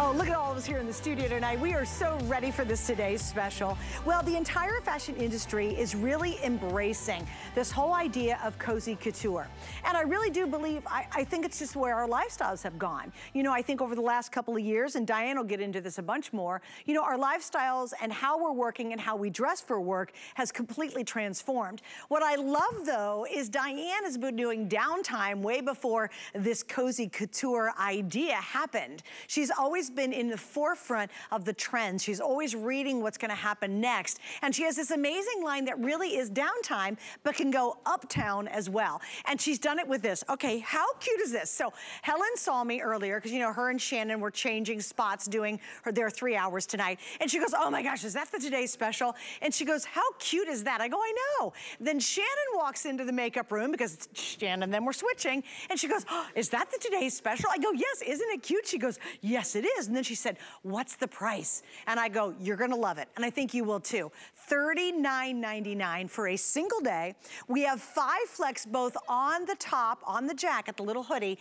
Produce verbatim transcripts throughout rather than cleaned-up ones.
Oh, look at all of us here in the studio tonight. We are so ready for this today's special. Well, the entire fashion industry is really embracing this whole idea of cozy couture. And I really do believe, I, I think it's just where our lifestyles have gone. You know, I think over the last couple of years, and Diane will get into this a bunch more, you know, our lifestyles and how we're working and how we dress for work has completely transformed. What I love, though, is Diane has been doing downtime way before this cozy couture idea happened. She's always been been in the forefront of the trends. She's always reading what's going to happen next. And she has this amazing line that really is downtime, but can go uptown as well. And she's done it with this. Okay, how cute is this? So Helen saw me earlier, because, you know, her and Shannon were changing spots doing her, their three hours tonight. And she goes, oh my gosh, is that the Today Special? And she goes, how cute is that? I go, I know. Then Shannon walks into the makeup room, because it's Shannon and them were switching. And she goes, oh, is that the Today Special? I go, yes, isn't it cute? She goes, yes, it is. And then she said, what's the price? And I go, you're gonna love it. And I think you will too. thirty-nine ninety-nine for a single day. We have five flecks both on the top, on the jacket, the little hoodie,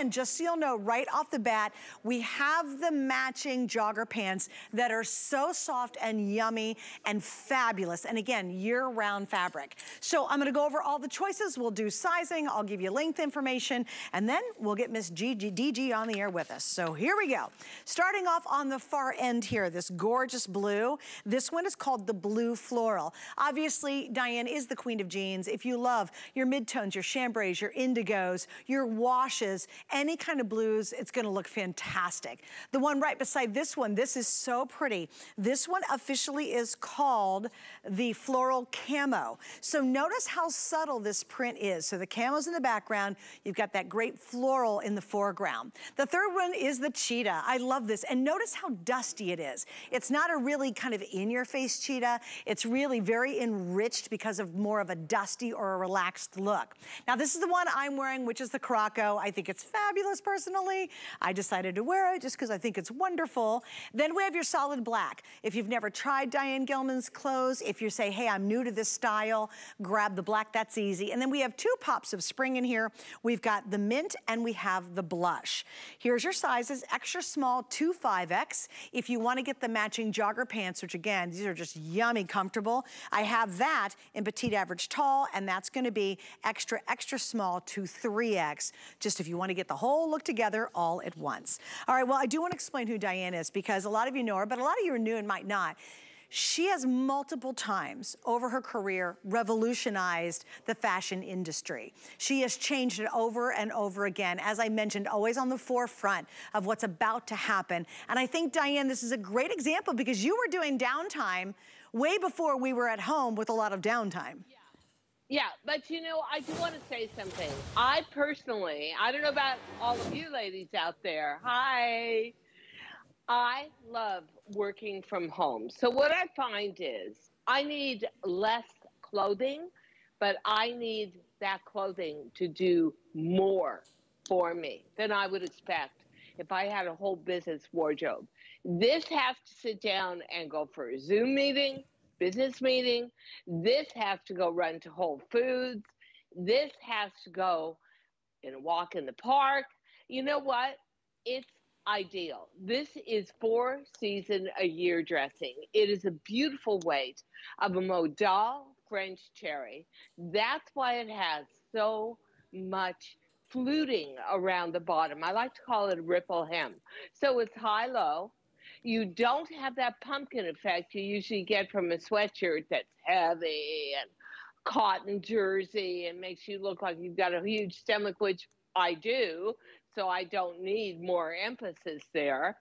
and just so you'll know right off the bat, we have the matching jogger pants that are so soft and yummy and fabulous. And again, year-round fabric. So I'm gonna go over all the choices. We'll do sizing, I'll give you length information, and then we'll get Miss D G on the air with us. So here we go. Starting off on the far end here, this gorgeous blue. This one is called the Blue Floral. Obviously, Diane is the queen of jeans. If you love your midtones, your chambrays, your indigos, your washes, any kind of blues, it's gonna look fantastic. The one right beside this one, this is so pretty. This one officially is called the Floral Camo. So notice how subtle this print is. So the camo's in the background, you've got that great floral in the foreground. The third one is the Cheetah. I love this, and notice how dusty it is. It's not a really kind of in-your-face cheetah. It's really very enriched because of more of a dusty or a relaxed look. Now this is the one I'm wearing, which is the Croco. I think it's fabulous personally. I decided to wear it just because I think it's wonderful. Then we have your solid black. If you've never tried Diane Gilman's clothes, if you say, hey, I'm new to this style, grab the black, that's easy. And then we have two pops of spring in here. We've got the mint and we have the blush. Here's your sizes, extra small to five X. If you want to get the matching jogger pants, which again, these are just yummy comfortable. I have that in petite, average, tall, and that's going to be extra, extra small to three X, just if you want to get the whole look together all at once. All right, well, I do want to explain who Diane is, because a lot of you know her, but a lot of you are new and might not. She has multiple times over her career revolutionized the fashion industry. She has changed it over and over again. As I mentioned, always on the forefront of what's about to happen. And I think, Diane, this is a great example, because you were doing downtime way before we were at home with a lot of downtime. Yeah, yeah, but you know, I do want to say something. I personally, I don't know about all of you ladies out there. Hi. I love working from home. So what I find is I need less clothing, but I need that clothing to do more for me than I would expect if I had a whole business wardrobe. This has to sit down and go for a Zoom meeting, business meeting. This has to go run to Whole Foods. This has to go in a walk in the park. You know what? It's ideal. This is four season a year dressing. It is a beautiful weight of a modal French cherry. That's why it has so much fluting around the bottom. I like to call it a ripple hem. So it's high low. You don't have that pumpkin effect you usually get from a sweatshirt that's heavy and cotton jersey and makes you look like you've got a huge stomach, which I do. So I don't need more emphasis there.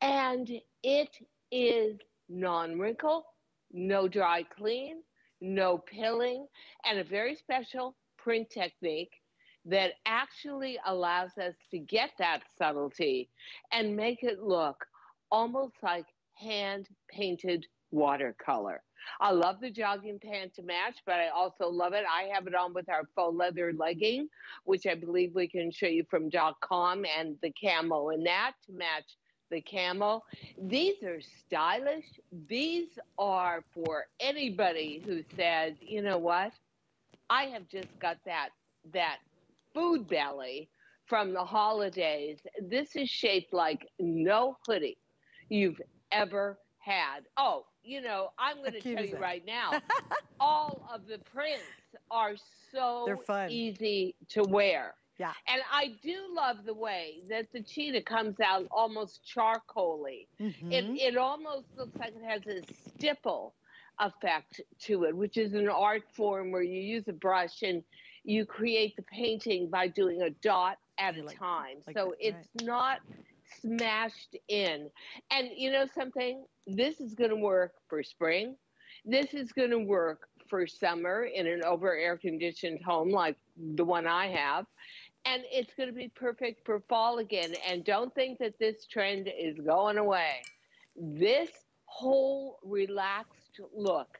And it is non-wrinkle, no dry clean, no pilling, and a very special print technique that actually allows us to get that subtlety and make it look almost like hand-painted watercolor. I love the jogging pant to match, but I also love it. I have it on with our faux leather legging, which I believe we can show you from .com, and the camo in that to match the camel. These are stylish. These are for anybody who says, you know what? I have just got that, that food belly from the holidays. This is shaped like no hoodie you've ever had. Oh, you know, I'm going to tell you right now, all of the prints are so easy to wear. Yeah. And I do love the way that the cheetah comes out almost charcoaly. Mm-hmm. It, it almost looks like it has a stipple effect to it, which is an art form where you use a brush and you create the painting by doing a dot at a time. So it's not smashed in. And you know something? This is going to work for spring. This is going to work for summer in an over air conditioned home like the one I have. And it's going to be perfect for fall again. And don't think that this trend is going away. This whole relaxed look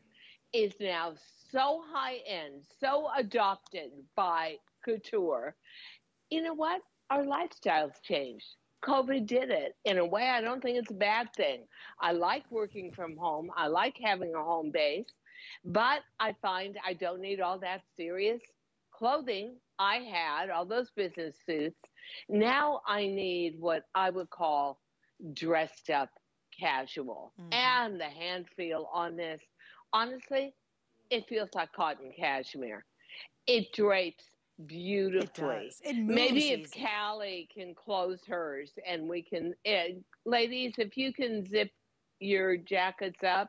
is now so high end, so adopted by couture. You know what? Our lifestyles changed. COVID did it. In a way, I don't think it's a bad thing. I like working from home. I like having a home base, but I find I don't need all that serious clothing. I had all those business suits. Now I need what I would call dressed up casual. Mm-hmm. And the hand feel on this, honestly, it feels like cotton cashmere. It drapes beautifully. It does. It moves Maybe easy. If Callie can close hers and we can, uh, ladies, if you can zip your jackets up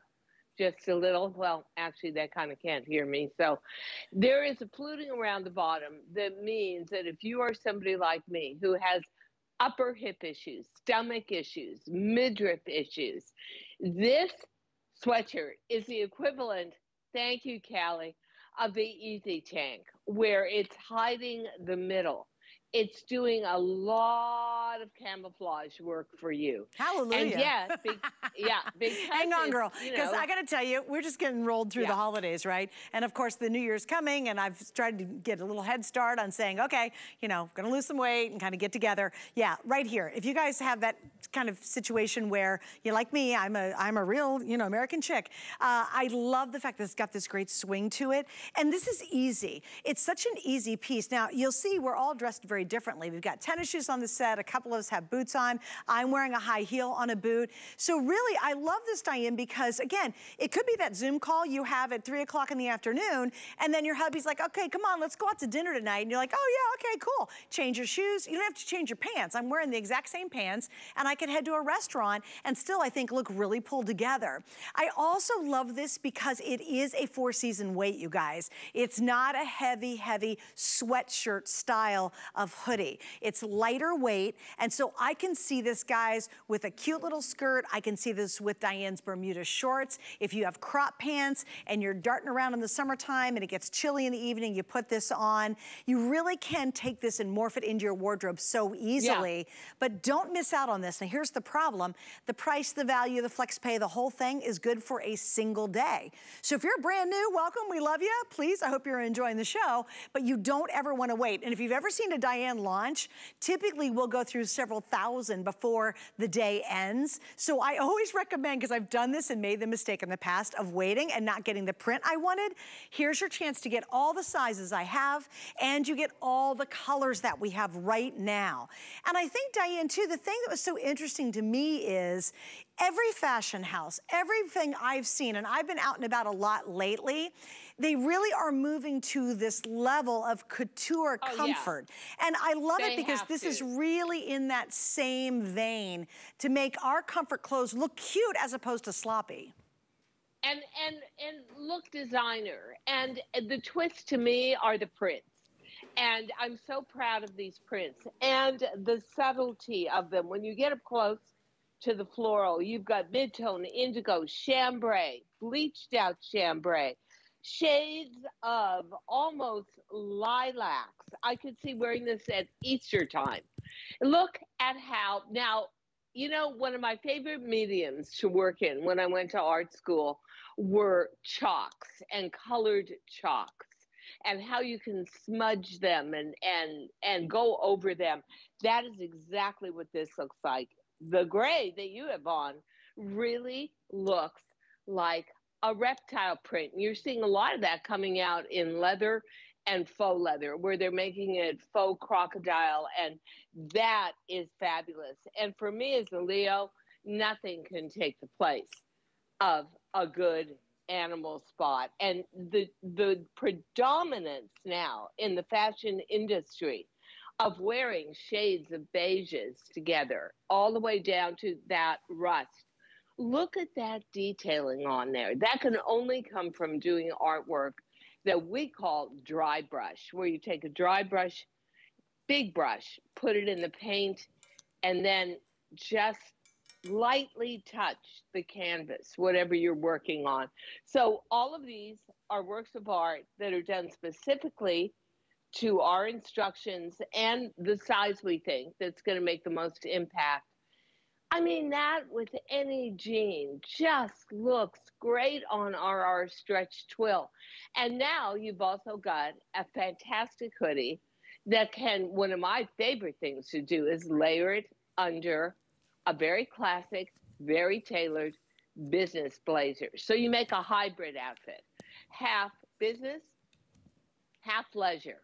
just a little. Well, actually, they kind of can't hear me. So there is a pluting around the bottom that means that if you are somebody like me who has upper hip issues, stomach issues, midriff issues, this sweatshirt is the equivalent, thank you, Callie, of the Easy Tank, where it's hiding the middle. It's doing a lot of camouflage work for you. Hallelujah. And yes, be, yeah. Hang on, girl, because you know, I got to tell you, we're just getting rolled through yeah. the holidays, right? And of course, the New Year's coming, and I've tried to get a little head start on saying, okay, you know, going to lose some weight and kind of get together. Yeah, right here. If you guys have that kind of situation where you're like me, I'm a, I'm a real, you know, American chick. Uh, I love the fact that it's got this great swing to it, and this is easy. It's such an easy piece. Now, you'll see we're all dressed very differently. We've got tennis shoes on the set. A couple of us have boots on. I'm wearing a high heel on a boot. So really, I love this, Diane, because again, it could be that Zoom call you have at three o'clock in the afternoon, and then your hubby's like, okay, come on, let's go out to dinner tonight. And you're like, oh yeah, okay, cool. Change your shoes. You don't have to change your pants. I'm wearing the exact same pants, and I can head to a restaurant and still, I think, look really pulled together. I also love this because it is a four-season weight, you guys. It's not a heavy, heavy sweatshirt style of hoodie. It's lighter weight, and so I can see this, guys, with a cute little skirt. I can see this with Diane's Bermuda shorts. If you have crop pants and you're darting around in the summertime and it gets chilly in the evening, you put this on. You really can take this and morph it into your wardrobe so easily, yeah. but don't miss out on this. Now, here's the problem. The price, the value, the flex pay, the whole thing is good for a single day. So if you're brand new, welcome. We love you. Please, I hope you're enjoying the show, but you don't ever want to wait. And if you've ever seen a Diane launch, typically we'll go through several thousand before the day ends. So I always recommend, because I've done this and made the mistake in the past of waiting and not getting the print I wanted, here's your chance to get all the sizes I have, and you get all the colors that we have right now. And I think, Diane, too, the thing that was so interesting to me is every fashion house, everything I've seen, and I've been out and about a lot lately, they really are moving to this level of couture oh, comfort. Yeah. And I love they it because this to. is really in that same vein to make our comfort clothes look cute as opposed to sloppy. And, and, and look designer. And the twist to me are the prints. And I'm so proud of these prints and the subtlety of them. When you get up close to the floral, you've got mid-tone, indigo, chambray, bleached out chambray, shades of almost lilacs. I could see wearing this at Easter time. Look at how, now, you know, one of my favorite mediums to work in when I went to art school were chalks and colored chalks, and how you can smudge them and, and, and go over them. That is exactly what this looks like. the gray that you have on really looks like a reptile print. You're seeing a lot of that coming out in leather and faux leather, where they're making it faux crocodile, and that is fabulous. And for me as a Leo, nothing can take the place of a good animal spot. And the the predominance now in the fashion industry of wearing shades of beiges together, all the way down to that rust. Look at that detailing on there. That can only come from doing artwork that we call dry brush, where you take a dry brush, big brush, put it in the paint, and then just lightly touch the canvas, whatever you're working on. So all of these are works of art that are done specifically to our instructions and the size we think that's going to make the most impact. I mean, that with any jean just looks great on our stretch twill. And now you've also got a fantastic hoodie that can, one of my favorite things to do is layer it under a very classic, very tailored business blazer. So you make a hybrid outfit, half business, half leisure.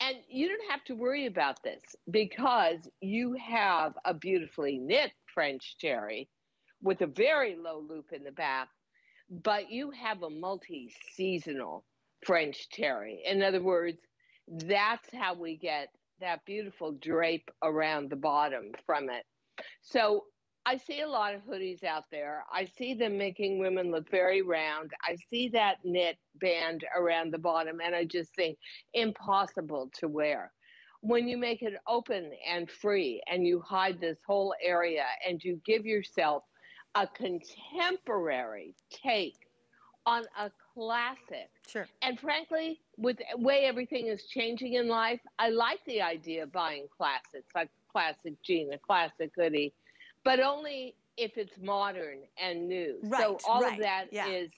And you don't have to worry about this because you have a beautifully knit French terry with a very low loop in the back, but you have a multi-seasonal French terry. In other words, that's how we get that beautiful drape around the bottom from it. So I see a lot of hoodies out there. I see them making women look very round. I see that knit band around the bottom, and I just think impossible to wear. When you make it open and free and you hide this whole area and you give yourself a contemporary take on a classic. Sure. And frankly, with the way everything is changing in life, I like the idea of buying classics, like classic jean, a classic hoodie, but only if it's modern and new. Right, so all right. of that yeah. is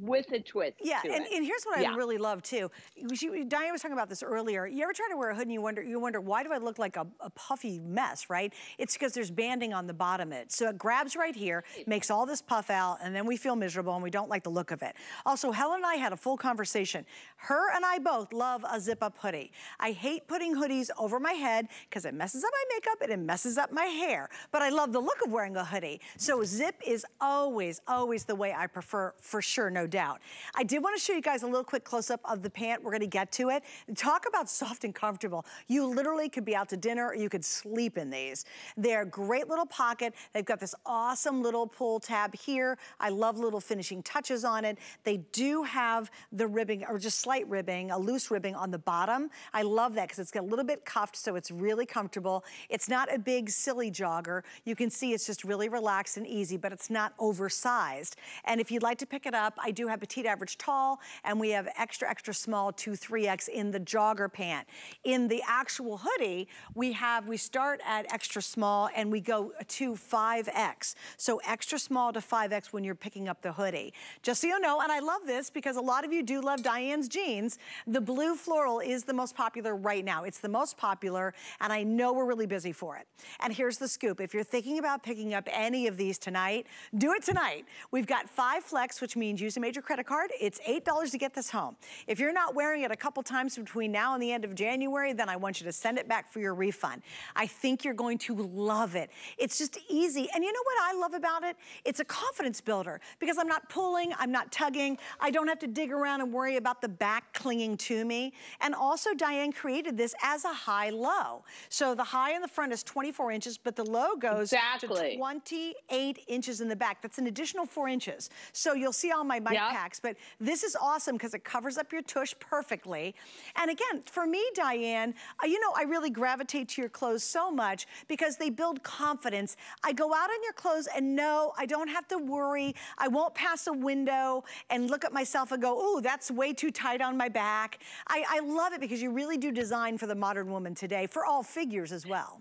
with a twist yeah, to and, it. and here's what yeah. I really love too. She, Diane was talking about this earlier. You ever try to wear a hood and you wonder, you wonder why do I look like a, a puffy mess, right? It's because there's banding on the bottom of it. So it grabs right here, makes all this puff out, and then we feel miserable and we don't like the look of it. Also, Helen and I had a full conversation. Her and I both love a zip-up hoodie. I hate putting hoodies over my head because it messes up my makeup and it messes up my hair. But I love the look of wearing a hoodie. So zip is always, always the way I prefer, for sure. No doubt. I did want to show you guys a little quick close-up of the pant. We're going to get to it. Talk about soft and comfortable. You literally could be out to dinner or you could sleep in these. They're great little pocket. They've got this awesome little pull tab here. I love little finishing touches on it. They do have the ribbing, or just slight ribbing, a loose ribbing on the bottom. I love that because it's got a little bit cuffed, so it's really comfortable. It's not a big, silly jogger. You can see it's just really relaxed and easy, but it's not oversized. And if you'd like to pick it up, I do have petite, average, tall, and we have extra, extra small, two, three X in the jogger pant. In the actual hoodie, we have, we start at extra small and we go to five X. So extra small to five X when you're picking up the hoodie. Just so you know, and I love this because a lot of you do love Diane's jeans, the blue floral is the most popular right now. It's the most popular, and I know we're really busy for it. And here's the scoop. If you're thinking about picking up any of these tonight, do it tonight. We've got five flex, which means use a major credit card. It's eight dollars to get this home. If you're not wearing it a couple times between now and the end of January, then I want you to send it back for your refund. I think you're going to love it. It's just easy. And you know what I love about it? It's a confidence builder because I'm not pulling, I'm not tugging. I don't have to dig around and worry about the back clinging to me. And also Diane created this as a high-low. So the high in the front is twenty-four inches, but the low goes exactly to twenty-eight inches in the back. That's an additional four inches. So you'll see all my mic yep. packs, but this is awesome because it covers up your tush perfectly. And again, for me, Diane, you know, I really gravitate to your clothes so much because they build confidence. I go out in your clothes and no, I don't have to worry. I won't pass a window and look at myself and go, oh, that's way too tight on my back. I, I love it because you really do design for the modern woman today, for all figures as well.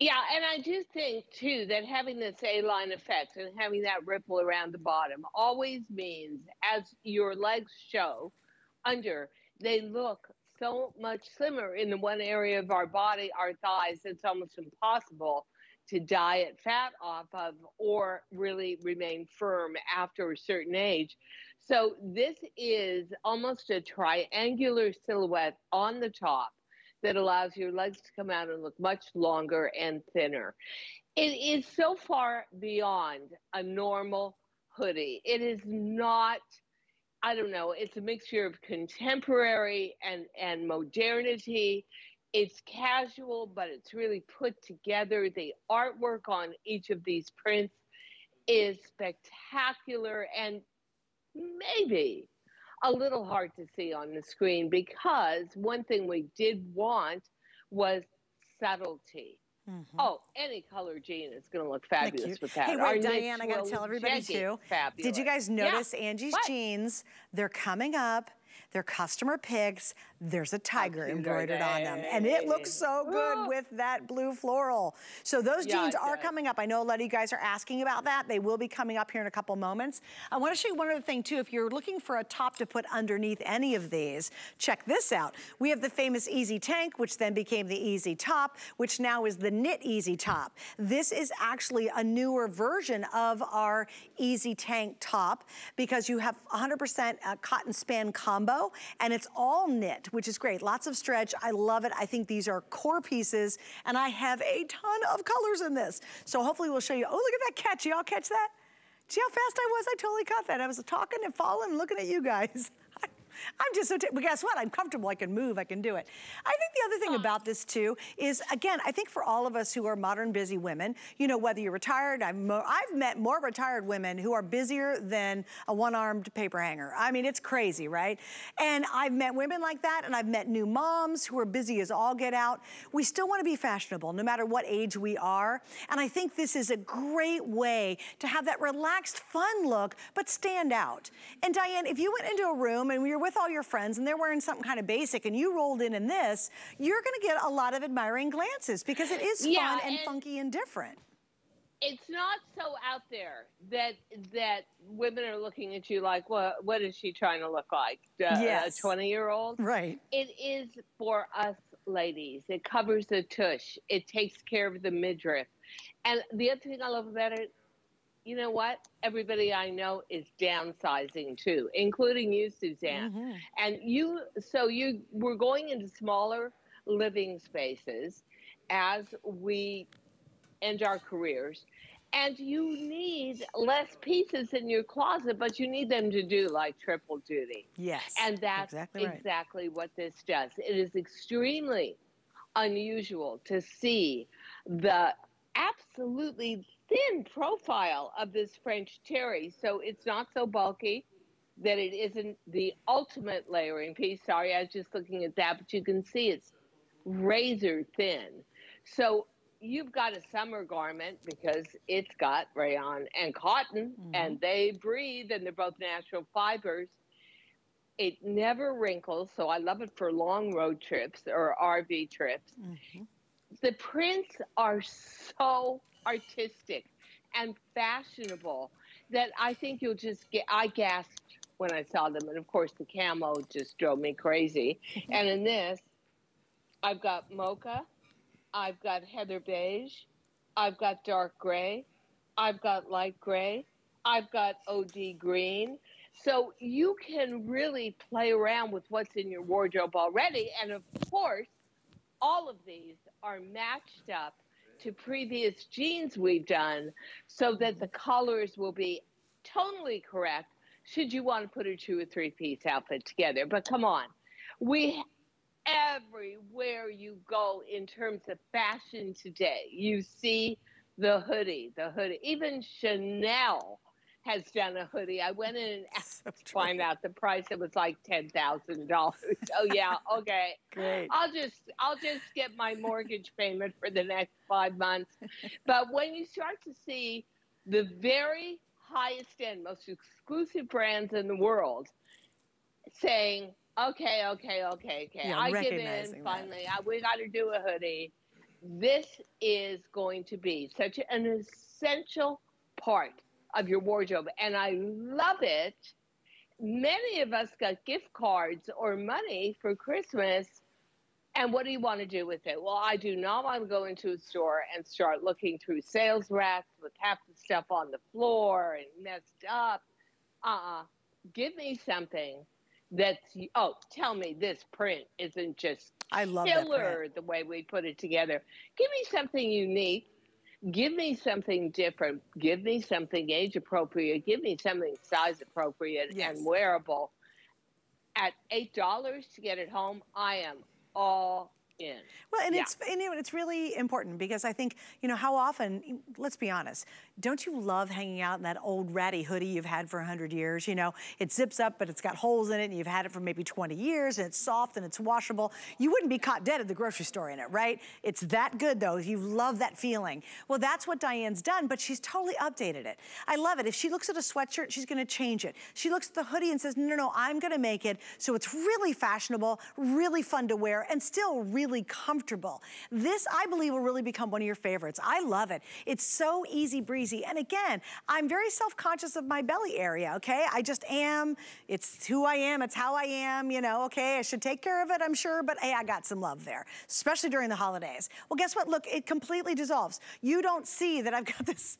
Yeah, and I do think, too, that having this A-line effect and having that ripple around the bottom always means, as your legs show under, they look so much slimmer in the one area of our body, our thighs, it's almost impossible to diet fat off of or really remain firm after a certain age. So this is almost a triangular silhouette on the top that allows your legs to come out and look much longer and thinner. It is so far beyond a normal hoodie. It is not, I don't know, it's a mixture of contemporary and, and modernity. It's casual, but it's really put together. The artwork on each of these prints is spectacular and maybe a little hard to see on the screen, because one thing we did want was subtlety. Mm-hmm. Oh, any color jean is going to look fabulous with that. Hey, wait, Diane, I got to tell everybody too. Fabulous. Did you guys notice yeah. Angie's what? jeans? They're coming up. They're customer picks. There's a tiger embroidered on them. And it looks so good Ooh. with that blue floral. So those yeah, jeans are coming up. I know a lot of you guys are asking about that. They will be coming up here in a couple moments. I want to show you one other thing, too. If you're looking for a top to put underneath any of these, check this out. We have the famous Easy Tank, which then became the Easy Top, which now is the Knit Easy Top. This is actually a newer version of our Easy Tank top, because you have one hundred percent cotton span combo, and it's all knit, which is great. Lots of stretch. I love it. I think these are core pieces, and I have a ton of colors in this. So hopefully we'll show you. Oh, look at that catch. Y'all catch that? See how fast I was? I totally caught that. I was talking and falling and looking at you guys. I'm just so, but guess what? I'm comfortable. I can move. I can do it. I think the other thing about this too is, again, I think for all of us who are modern busy women, you know, whether you're retired, I've, mo I've met more retired women who are busier than a one-armed paper hanger. I mean, it's crazy, right? And I've met women like that, and I've met new moms who are busy as all get out. We still want to be fashionable no matter what age we are. And I think this is a great way to have that relaxed, fun look, but stand out. And Diane, if you went into a room and you're with with all your friends and they're wearing something kind of basic and you rolled in in this, you're going to get a lot of admiring glances, because it is yeah, fun and, and funky and different. It's not so out there that that women are looking at you like, well, what is she trying to look like? Uh, yes. A twenty-year-old? Right. It is for us ladies. It covers the tush. It takes care of the midriff. And the other thing I love about it, you know what? Everybody I know is downsizing too, including you, Suzanne. Mm-hmm. And you, so you we're going into smaller living spaces as we end our careers. And you need less pieces in your closet, but you need them to do like triple duty. Yes. And that's exactly, right. exactly what this does. It is extremely unusual to see the absolutely thin profile of this French terry, so it's not so bulky that it isn't the ultimate layering piece. Sorry, I was just looking at that, but you can see it's razor thin. So you've got a summer garment because it's got rayon and cotton, mm-hmm. and they breathe, and they're both natural fibers. It never wrinkles, so I love it for long road trips or R V trips. Mm-hmm. The prints are so artistic and fashionable that I think you'll just get, I gasped when I saw them. And of course the camo just drove me crazy. And in this, I've got mocha, I've got heather beige, I've got dark gray, I've got light gray, I've got O D green. So you can really play around with what's in your wardrobe already. And of course, all of these are matched up to previous jeans we've done so that the colors will be totally correct should you want to put a two or three piece outfit together. But come on, we everywhere you go in terms of fashion today, you see the hoodie, the hoodie. Even Chanel has done a hoodie. I went in and asked so to find out the price. It was like ten thousand dollars. Oh yeah, okay. Great. I'll just I'll just get my mortgage payment for the next five months. But when you start to see the very highest end, most exclusive brands in the world saying, okay, okay, okay, okay, yeah, I give in. Finally, I, we got to do a hoodie. This is going to be such an essential part of your wardrobe, and I love it. Many of us got gift cards or money for Christmas And what do you want to do with it? Well, I do not want to go into a store and start looking through sales racks with half the stuff on the floor and messed up. Uh-uh. Give me something that's, oh, tell me this print isn't just I love killer the way we put it together. Give me something unique. Give me something different. Give me something age appropriate. Give me something size appropriate yes. and wearable. At eight dollars to get it home, I am all in. Well, and, yeah. it's, and it's really important because I think, you know, how often, let's be honest, don't you love hanging out in that old ratty hoodie you've had for a hundred years? You know, it zips up, but it's got holes in it, and you've had it for maybe twenty years, and it's soft, and it's washable. You wouldn't be caught dead at the grocery store in it, right? It's that good, though. You love that feeling. Well, that's what Diane's done, but she's totally updated it. I love it. If she looks at a sweatshirt, she's going to change it. She looks at the hoodie and says, no, no, no, I'm going to make it so it's really fashionable, really fun to wear, and still really comfortable. This, I believe, will really become one of your favorites. I love it. It's so easy breezy. And again, I'm very self-conscious of my belly area, okay? I just am. It's who I am. It's how I am, you know, okay? I should take care of it, I'm sure, but hey, I got some love there, especially during the holidays. Well, guess what? Look, it completely dissolves. You don't see that I've got this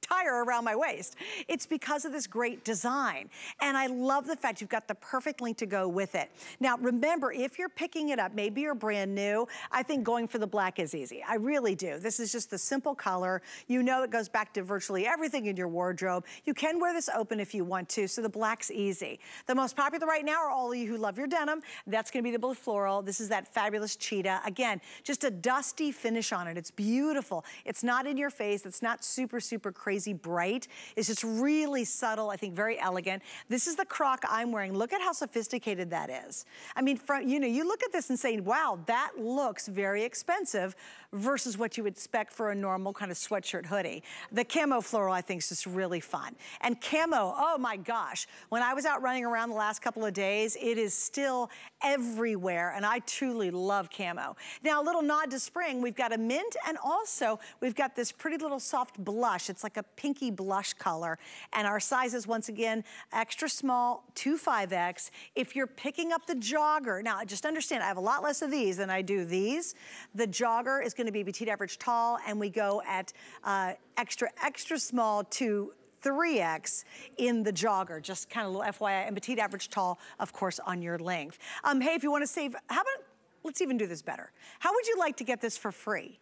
tire around my waist. It's because of this great design. And I love the fact you've got the perfect link to go with it. Now, remember, if you're picking it up, maybe you're brand new, I think going for the black is easy. I really do. This is just the simple color. You know it goes back to virtually everything in your wardrobe. You can wear this open if you want to, so the black's easy. The most popular right now are all of you who love your denim. That's gonna be the blue floral. This is that fabulous cheetah. Again, just a dusty finish on it. It's beautiful. It's not in your face. It's not super, super crazy. Crazy bright. It's just really subtle, I think very elegant. This is the croc I'm wearing. Look at how sophisticated that is. I mean, from, you know, you look at this and say, wow, that looks very expensive versus what you would expect for a normal kind of sweatshirt hoodie. The camo floral I think is just really fun. And camo, oh my gosh. When I was out running around the last couple of days, it is still everywhere and I truly love camo. Now a little nod to spring, we've got a mint and also we've got this pretty little soft blush. It's like a pinky blush color. And our sizes, once again, extra small to five X. If you're picking up the jogger, now just understand, I have a lot less of these than I do these. The jogger is gonna be petite average tall and we go at uh, extra, extra small to three X in the jogger. Just kind of a little F Y I. And petite average tall, of course, on your length. Um, hey, if you wanna save, how about, let's even do this better. How would you like to get this for free?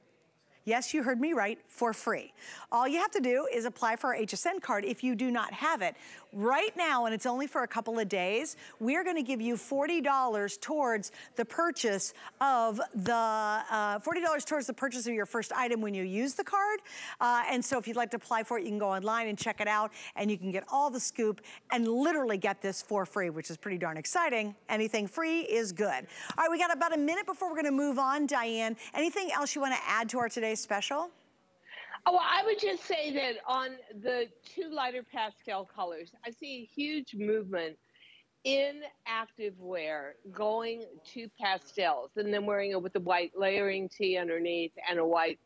Yes, you heard me right, for free. All you have to do is apply for our H S N card if you do not have it. Right now, and it's only for a couple of days, we're gonna give you forty dollars towards the purchase of the, uh, forty dollars towards the purchase of your first item when you use the card. Uh, and so if you'd like to apply for it, you can go online and check it out and you can get all the scoop and literally get this for free, which is pretty darn exciting. Anything free is good. All right, we got about a minute before we're gonna move on, Diane. Anything else you wanna add to our today special? Oh, well, I would just say that on the two lighter pastel colors, I see a huge movement in active wear going to pastels and then wearing it with a white layering tee underneath and a white,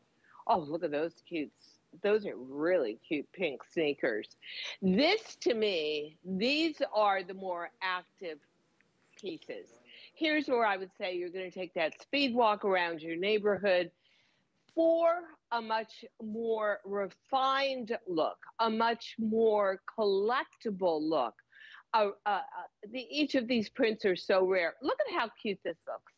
oh, look at those cutes. Those are really cute pink sneakers. This, to me, these are the more active pieces. Here's where I would say you're going to take that speed walk around your neighborhood for a much more refined look, a much more collectible look. Uh, uh, uh, the, each of these prints are so rare. Look at how cute this looks.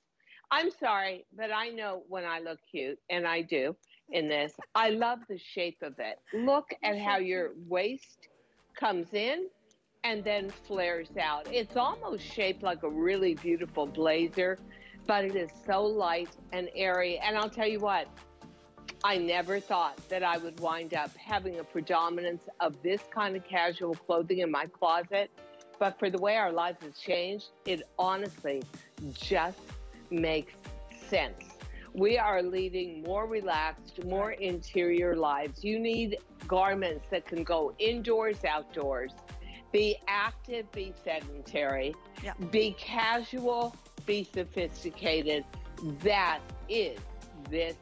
I'm sorry, but I know when I look cute, and I do in this. I love the shape of it. Look at how your waist comes in and then flares out. It's almost shaped like a really beautiful blazer, but it is so light and airy. And I'll tell you what, I never thought that I would wind up having a predominance of this kind of casual clothing in my closet. But for the way our lives have changed, it honestly just makes sense. We are leading more relaxed, more interior lives. You need garments that can go indoors, outdoors, be active, be sedentary, yeah. be casual, be sophisticated. That is this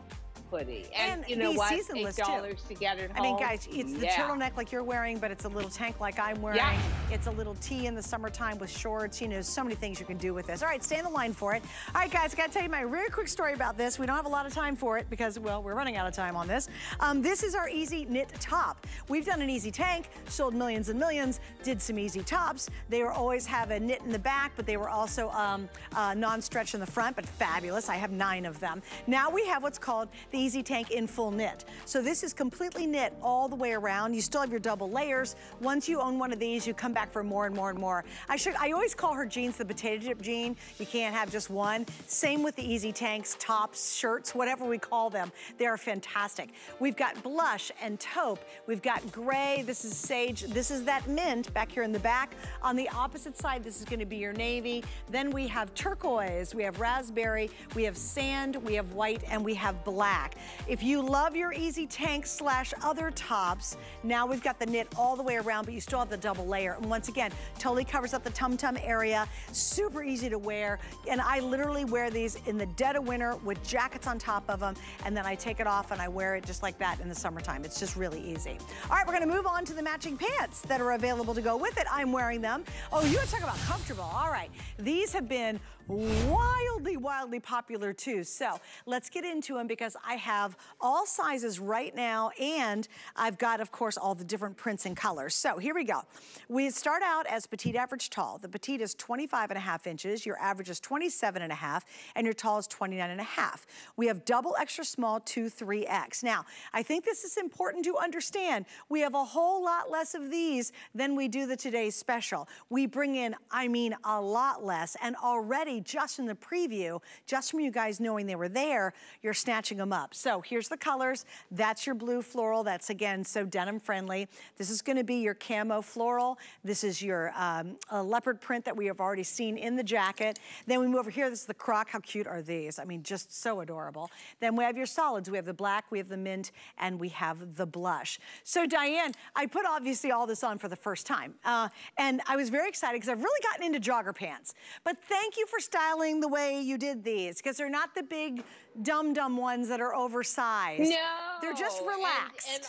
hoodie. And, and you know what? Eight dollars to get it home. I mean, guys, it's the yeah. turtleneck like you're wearing, but it's a little tank like I'm wearing. Yeah. It's a little tee in the summertime with shorts. You know, so many things you can do with this. All right, stay on the line for it. All right, guys, I got to tell you my real quick story about this. We don't have a lot of time for it because, well, we're running out of time on this. Um, this is our easy knit top. We've done an easy tank, sold millions and millions, did some easy tops. They were always have a knit in the back, but they were also um, uh, non-stretch in the front, but fabulous. I have nine of them. Now we have what's called the easy tank in full knit. So this is completely knit all the way around. You still have your double layers. Once you own one of these, you come back for more and more and more. I should, I always call her jeans the potato chip jean. You can't have just one. Same with the easy tanks, tops, shirts, whatever we call them. They are fantastic. We've got blush and taupe. We've got gray. This is sage. This is that mint back here in the back. On the opposite side, this is going to be your navy. Then we have turquoise. We have raspberry. We have sand. We have white, and we have black. If you love your easy tank slash other tops, now we've got the knit all the way around, but you still have the double layer. And once again, totally covers up the tum-tum area. Super easy to wear. And I literally wear these in the dead of winter with jackets on top of them. And then I take it off and I wear it just like that in the summertime. It's just really easy. All right, we're going to move on to the matching pants that are available to go with it. I'm wearing them. Oh, you want to talk about comfortable. All right. These have been wildly, wildly popular too. So let's get into them because I have all sizes right now, and I've got, of course, all the different prints and colors. So here we go. We start out as petite, average, tall. The petite is twenty-five and a half inches. Your average is twenty-seven and a half, and your tall is twenty-nine and a half. We have double, extra small, two, three X. Now, I think this is important to understand. We have a whole lot less of these than we do the today's special. We bring in, I mean, a lot less, and already just in the preview, just from you guys knowing they were there, you're snatching them up. So here's the colors. That's your blue floral. That's, again, so denim friendly. This is going to be your camo floral. This is your um, leopard print that we have already seen in the jacket. Then we move over here. This is the croc. How cute are these? I mean, just so adorable. Then we have your solids. We have the black, we have the mint, and we have the blush. So Diane, I put obviously all this on for the first time. Uh, and I was very excited because I've really gotten into jogger pants. But thank you for styling the way you did these, because they're not the big dumb dumb ones that are oversized. No, they're just relaxed. And, and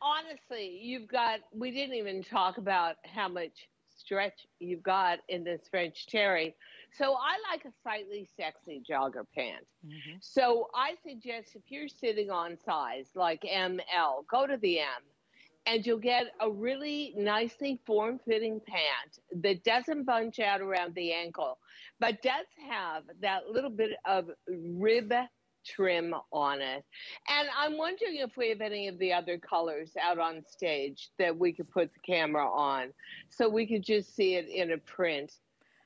honestly, you've got, we didn't even talk about how much stretch you've got in this French terry. So I like a slightly sexy jogger pant. Mm-hmm. So I suggest if you're sitting on size like M L, go to the M, and you'll get a really nicely form-fitting pant that doesn't bunch out around the ankle, but does have that little bit of rib trim on it. And I'm wondering if we have any of the other colors out on stage that we could put the camera on so we could just see it in a print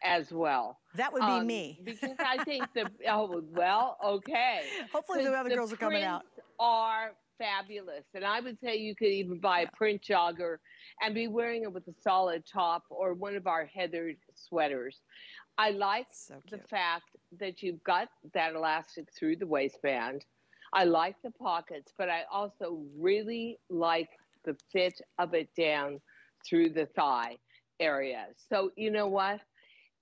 as well. That would be um, me. Because I think the, oh, well, okay. Hopefully the other the girls are coming out. Are fabulous, and I would say you could even buy a print jogger and be wearing it with a solid top or one of our heathered sweaters. I like so the fact that you've got that elastic through the waistband. I like the pockets, but I also really like the fit of it down through the thigh area. So you know what?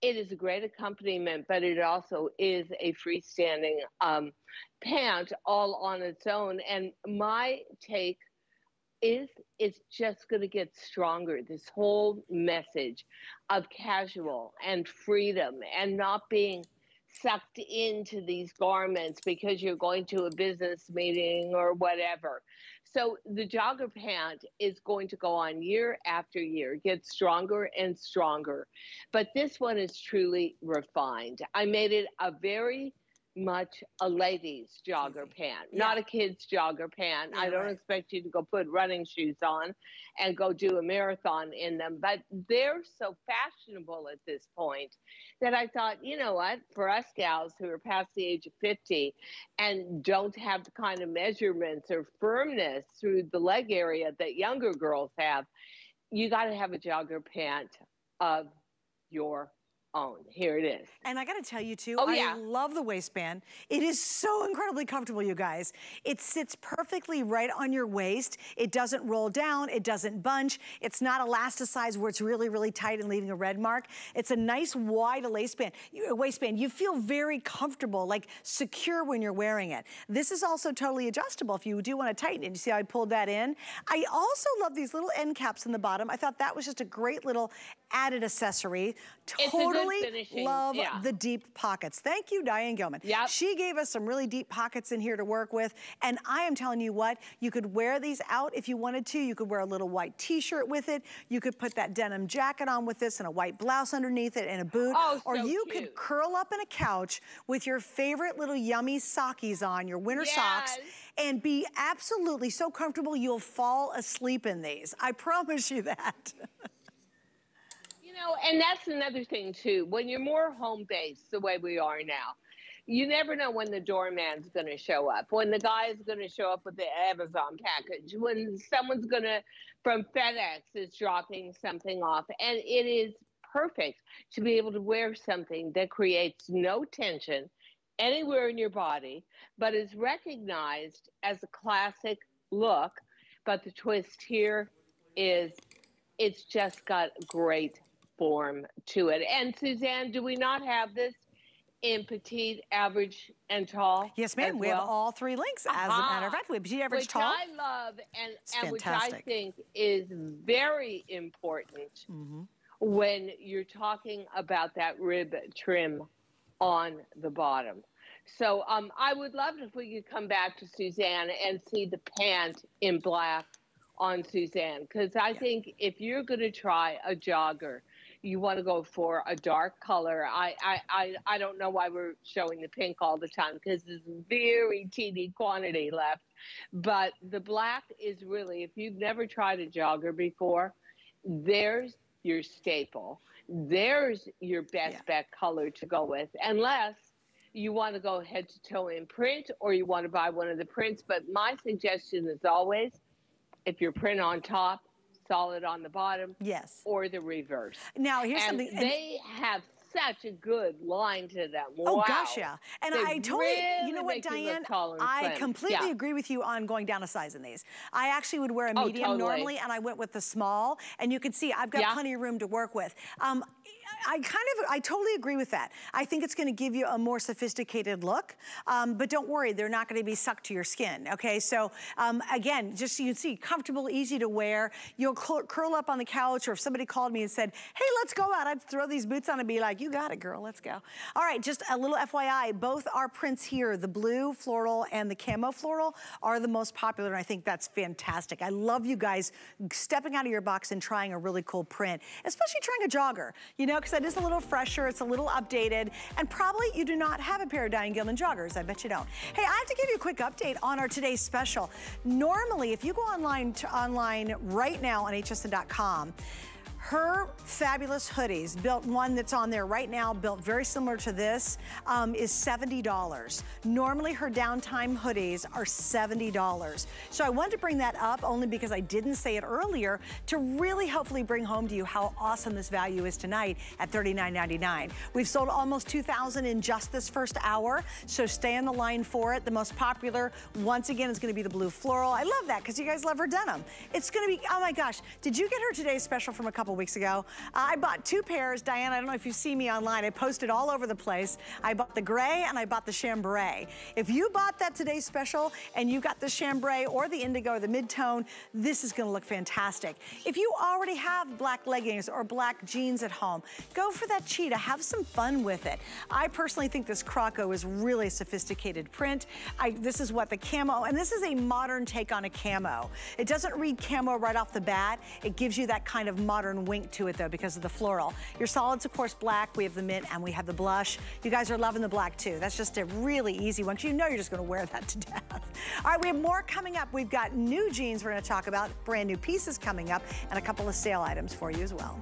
It is a great accompaniment, but it also is a freestanding um, pant all on its own. And my take is it's just going to get stronger. This whole message of casual and freedom and not being sucked into these garments because you're going to a business meeting or whatever. So the jogger pant is going to go on year after year, get stronger and stronger. But this one is truly refined. I made it a very much a ladies' jogger pant, yeah. Not a kid's jogger pant. Yeah, I don't right. expect you to go put running shoes on and go do a marathon in them. But they're so fashionable at this point that I thought, you know what, for us gals who are past the age of fifty and don't have the kind of measurements or firmness through the leg area that younger girls have, you got to have a jogger pant of your own. Here it is. And I gotta tell you too, oh, I yeah. love the waistband. It is so incredibly comfortable, you guys. It sits perfectly right on your waist. It doesn't roll down, it doesn't bunch. It's not elasticized where it's really, really tight and leaving a red mark. It's a nice wide waistband. waistband. You feel very comfortable, like secure when you're wearing it. This is also totally adjustable if you do wanna tighten it. You see how I pulled that in? I also love these little end caps in the bottom. I thought that was just a great little added accessory. Totally love yeah. the deep pockets. Thank you, Diane Gilman. Yep. She gave us some really deep pockets in here to work with, and I am telling you what, you could wear these out if you wanted to. You could wear a little white t-shirt with it. You could put that denim jacket on with this and a white blouse underneath it and a boot. Oh, so or you cute. could curl up in a couch with your favorite little yummy sockies on, your winter yes. socks, and be absolutely so comfortable you'll fall asleep in these. I promise you that. You know, and that's another thing too. When you're more home-based the way we are now, you never know when the doorman's going to show up, when the guy's going to show up with the Amazon package, when someone's going to, from FedEx, is dropping something off. And it is perfect to be able to wear something that creates no tension anywhere in your body, but is recognized as a classic look. But the twist here is it's just got great form to it. And Suzanne, do we not have this in petite, average, and tall? Yes, ma'am. We well? have all three links, as uh-huh. a matter of fact. We have petite, average, which tall. Which I love, and, and which I think is very important mm-hmm. when you're talking about that rib trim on the bottom. So um, I would love if we could come back to Suzanne and see the pant in black on Suzanne, because I yeah. think if you're going to try a jogger, you want to go for a dark color. I, I, I, I don't know why we're showing the pink all the time, because there's very teeny quantity left. But the black is really, if you've never tried a jogger before, there's your staple. There's your best yeah. bet color to go with, unless you want to go head to toe in print or you want to buy one of the prints. But my suggestion is always, if you're print on top, solid on the bottom, yes, or the reverse. Now here's and something they have such a good line to them. Oh wow. gosh, yeah. And they I totally, really you know what, Diane, I completely yeah. agree with you on going down a size in these. I actually would wear a oh, medium totally. normally, and I went with the small. And you can see I've got yeah. plenty of room to work with. Um, I kind of, I totally agree with that. I think it's going to give you a more sophisticated look, um, but don't worry, they're not going to be sucked to your skin, okay? So, um, again, just so you can see, comfortable, easy to wear. You'll curl up on the couch, or if somebody called me and said, hey, let's go out, I'd throw these boots on and be like, you got it, girl, let's go. All right, just a little F Y I, both our prints here, the blue floral and the camo floral, are the most popular, and I think that's fantastic. I love you guys stepping out of your box and trying a really cool print, especially trying a jogger, you know, because it is a little fresher, it's a little updated, and probably you do not have a pair of Diane Gilman joggers. I bet you don't. Hey, I have to give you a quick update on our today's special. Normally, if you go online to online right now on H S N dot com, her fabulous hoodies, built one that's on there right now, built very similar to this, um, is seventy dollars. Normally her downtime hoodies are seventy dollars. So I wanted to bring that up only because I didn't say it earlier, to really hopefully bring home to you how awesome this value is tonight at thirty-nine ninety-nine. We've sold almost two thousand in just this first hour, so stay on the line for it. The most popular, once again, is gonna be the blue floral. I love that, because you guys love her denim. It's gonna be, oh my gosh, did you get her today's special from a couple weeks ago? Uh, I bought two pairs. Diane, I don't know if you see me online. I posted all over the place. I bought the gray and I bought the chambray. If you bought that today's special and you got the chambray or the indigo or the mid-tone, this is going to look fantastic. If you already have black leggings or black jeans at home, go for that cheetah. Have some fun with it. I personally think this croco is really a sophisticated print. I, this is what the camo, and this is a modern take on a camo. It doesn't read camo right off the bat. It gives you that kind of modern wink to it though, because of the floral. Your solids, of course, black. We have the mint and we have the blush. You guys are loving the black too. That's just a really easy one, because you know you're just going to wear that to death. All right, we have more coming up. We've got new jeans we're going to talk about, brand new pieces coming up, and a couple of sale items for you as well.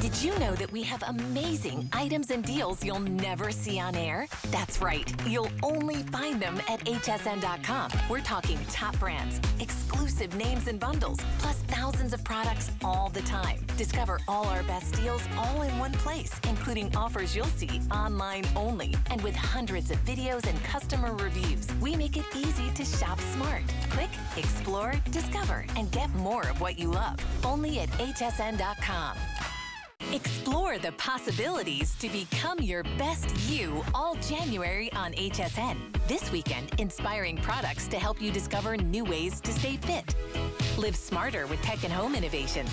Did you know that we have amazing items and deals you'll never see on air? That's right. You'll only find them at H S N dot com. We're talking top brands, exclusive names and bundles, plus thousands of products all the time. Dis Discover all our best deals all in one place, including offers you'll see online only. And with hundreds of videos and customer reviews, we make it easy to shop smart. Click, explore, discover, and get more of what you love. Only at H S N dot com. Explore the possibilities to become your best you all January on H S N. This weekend, inspiring products to help you discover new ways to stay fit. Live smarter with tech and home innovations,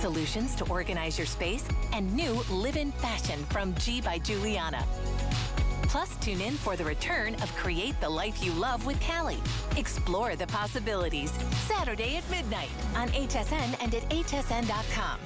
solutions to organize your space, and new live-in fashion from G by Juliana. Plus, tune in for the return of Create the Life You Love with Callie. Explore the possibilities, Saturday at midnight on H S N and at H S N dot com.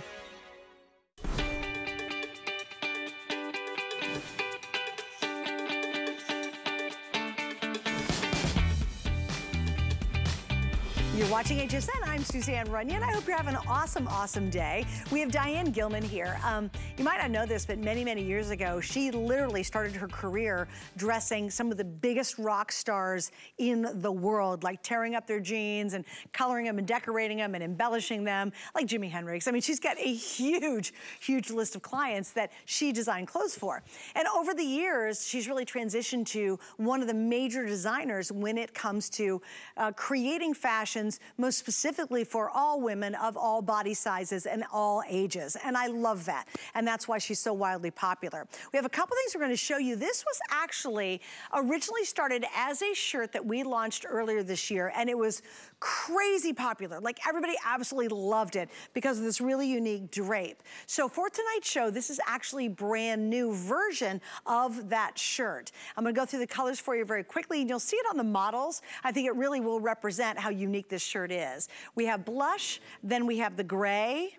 You're watching H S N. I'm Suzanne Runyan. I hope you're having an awesome, awesome day. We have Diane Gilman here. Um, you might not know this, but many, many years ago, she literally started her career dressing some of the biggest rock stars in the world, like tearing up their jeans and coloring them and decorating them and embellishing them, like Jimi Hendrix. I mean, she's got a huge, huge list of clients that she designed clothes for. And over the years, she's really transitioned to one of the major designers when it comes to uh, creating fashions, most specifically for all women of all body sizes and all ages. And I love that. And that's why she's so wildly popular. We have a couple things we're going to show you. This was actually originally started as a shirt that we launched earlier this year, and it was crazy popular. Like, everybody absolutely loved it because of this really unique drape. So for tonight's show, this is actually a brand new version of that shirt. I'm going to go through the colors for you very quickly, and you'll see it on the models. I think it really will represent how unique this shirt is. We have blush, then we have the gray.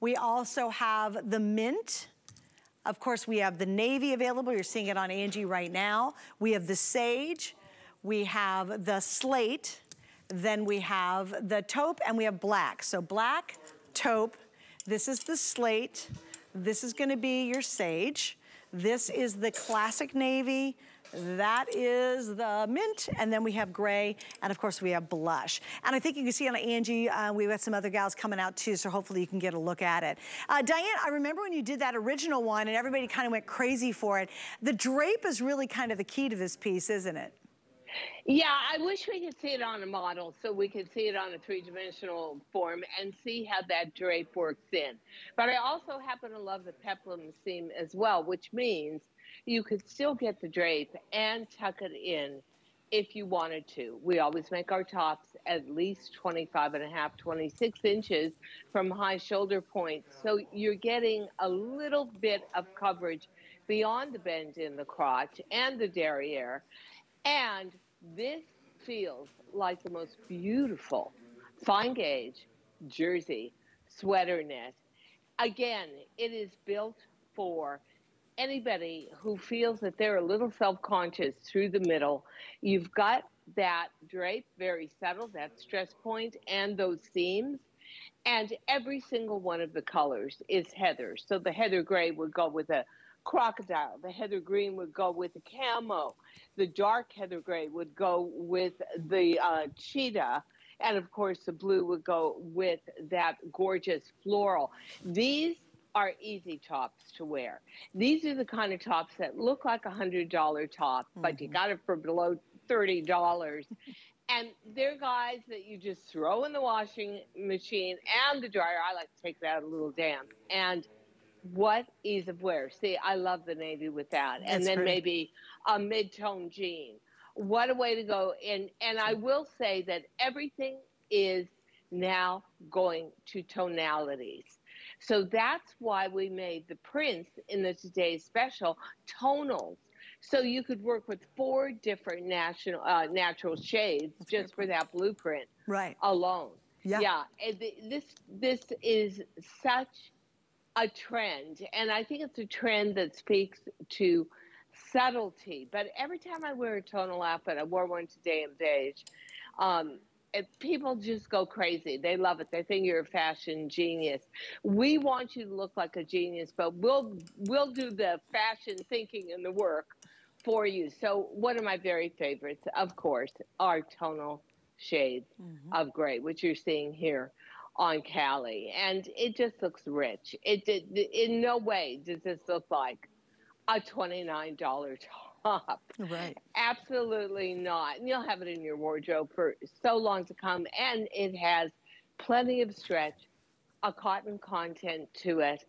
We also have the mint. Of course, we have the navy available. You're seeing it on Angie right now. We have the sage. We have the slate. Then we have the taupe, and we have black. So black, taupe. This is the slate. This is going to be your sage. This is the classic navy. That is the mint, and then we have gray, and of course we have blush. And I think you can see on Angie, uh, we've got some other gals coming out too, so hopefully you can get a look at it. Uh, Diane, I remember when you did that original one and everybody kind of went crazy for it. The drape is really kind of the key to this piece, isn't it? Yeah, I wish we could see it on a model so we could see it on a three-dimensional form and see how that drape works in. But I also happen to love the peplum seam as well, which means you could still get the drape and tuck it in if you wanted to. We always make our tops at least twenty-five and a half, twenty-six inches from high shoulder points. So you're getting a little bit of coverage beyond the bend in the crotch and the derriere. And this feels like the most beautiful fine gauge jersey sweater knit. Again, it is built for anybody who feels that they're a little self-conscious through the middle. You've got that drape, very subtle, that stress point, and those seams. And every single one of the colors is heather. So the heather gray would go with a crocodile. The heather green would go with the camo. The dark heather gray would go with the uh, cheetah. And, of course, the blue would go with that gorgeous floral. These are easy tops to wear. These are the kind of tops that look like a one hundred dollar top, mm-hmm. but you got it for below thirty dollars. And they're guys that you just throw in the washing machine and the dryer. I like to take that a little damp. And what ease of wear. See, I love the navy with that. That's and then pretty. Maybe a mid-tone jean. What a way to go. And, and I will say that everything is now going to tonalities. So that's why we made the prints in the Today's Special tonals. So you could work with four different national, uh, natural shades that's just for that blueprint right. alone. Yeah. yeah. And this, this is such a trend. And I think it's a trend that speaks to subtlety. But every time I wear a tonal outfit, I wore one today in beige, um, and people just go crazy. They love it. They think you're a fashion genius. We want you to look like a genius, but we'll we'll do the fashion thinking and the work for you. So one of my very favorites, of course, are tonal shades mm-hmm. of gray, which you're seeing here on Callie, and it just looks rich. It did, in no way does this look like a twenty-nine dollar top. Right. Absolutely not. And you'll have it in your wardrobe for so long to come, and it has plenty of stretch, a cotton content to it,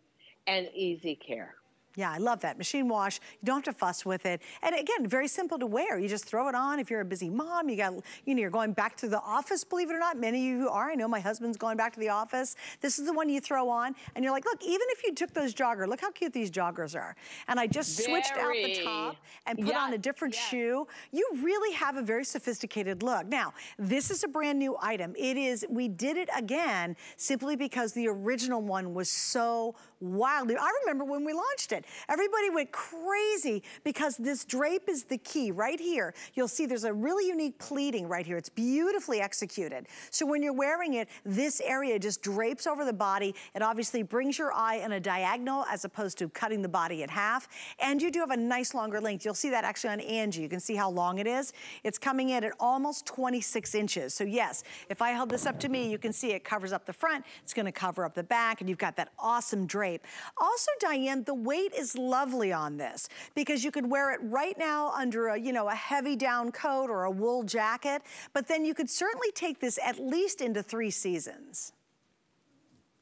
and easy care. Yeah, I love that. Machine wash, you don't have to fuss with it. And again, very simple to wear. You just throw it on. If you're a busy mom, you got, you know, you're going back to the office, believe it or not. Many of you are. I know my husband's going back to the office. This is the one you throw on. And you're like, look, even if you took those joggers, look how cute these joggers are. And I just very. switched out the top and put yes. on a different yes. shoe. You really have a very sophisticated look. Now, this is a brand new item. It is, we did it again, simply because the original one was so wildly. I remember when we launched it. Everybody went crazy because this drape is the key right here. You'll see there's a really unique pleating right here. It's beautifully executed. So when you're wearing it, this area just drapes over the body. It obviously brings your eye in a diagonal as opposed to cutting the body in half. And you do have a nice longer length. You'll see that actually on Angie. You can see how long it is. It's coming in at almost twenty-six inches. So yes, if I held this up to me, you can see it covers up the front. It's going to cover up the back, and you've got that awesome drape. Also, Diane, the weight is lovely on this because you could wear it right now under a, you know, a heavy down coat or a wool jacket, but then you could certainly take this at least into three seasons.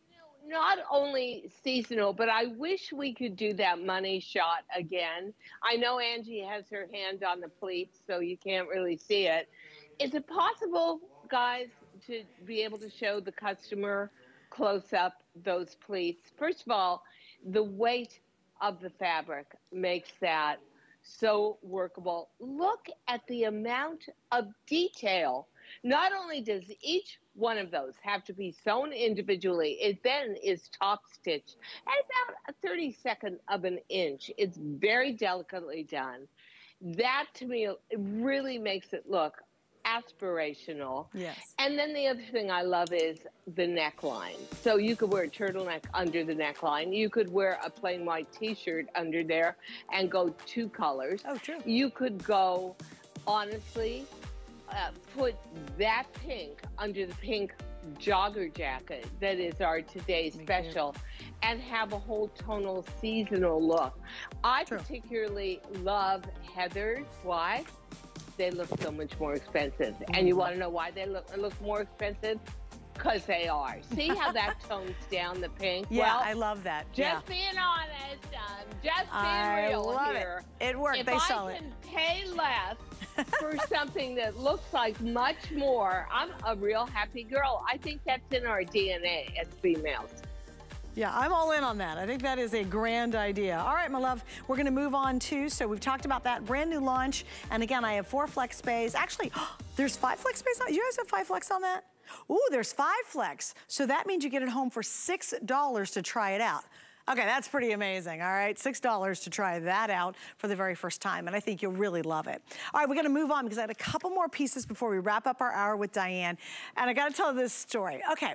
You know, not only seasonal, but I wish we could do that money shot again. I know Angie has her hand on the pleats, so you can't really see it. Is it possible, guys, to be able to show the customer close up those pleats? First of all, the weight of the fabric makes that so workable. Look at the amount of detail. Not only does each one of those have to be sewn individually, it then is top stitched at about a thirty-second of an inch. It's very delicately done. That, to me, it really makes it look aspirational. Yes. And then the other thing I love is the neckline. So you could wear a turtleneck under the neckline. You could wear a plain white t-shirt under there and go two colors. Oh, true. You could go, honestly, uh, put that pink under the pink jogger jacket that is our today's mm-hmm. special and have a whole tonal seasonal look. I true. particularly love heathers. Why? They look so much more expensive. And you want to know why they look, look more expensive? Because they are. See how that tones down the pink? Yeah, well, I love that. Just yeah. being honest, um, just being I real love here. It, it worked. If they sell it. If I can pay less for something that looks like much more, I'm a real happy girl. I think that's in our D N A as females. Yeah, I'm all in on that. I think that is a grand idea. All right, my love, we're going to move on too. So we've talked about that brand new launch. And again, I have four flex space. Actually, there's five flex space on. You guys have five flex on that? Ooh, there's five flex. So that means you get it home for six dollars to try it out. Okay, that's pretty amazing, all right? six dollars to try that out for the very first time, and I think you'll really love it. All right, we're gonna move on because I had a couple more pieces before we wrap up our hour with Diane, and I gotta tell this story. Okay,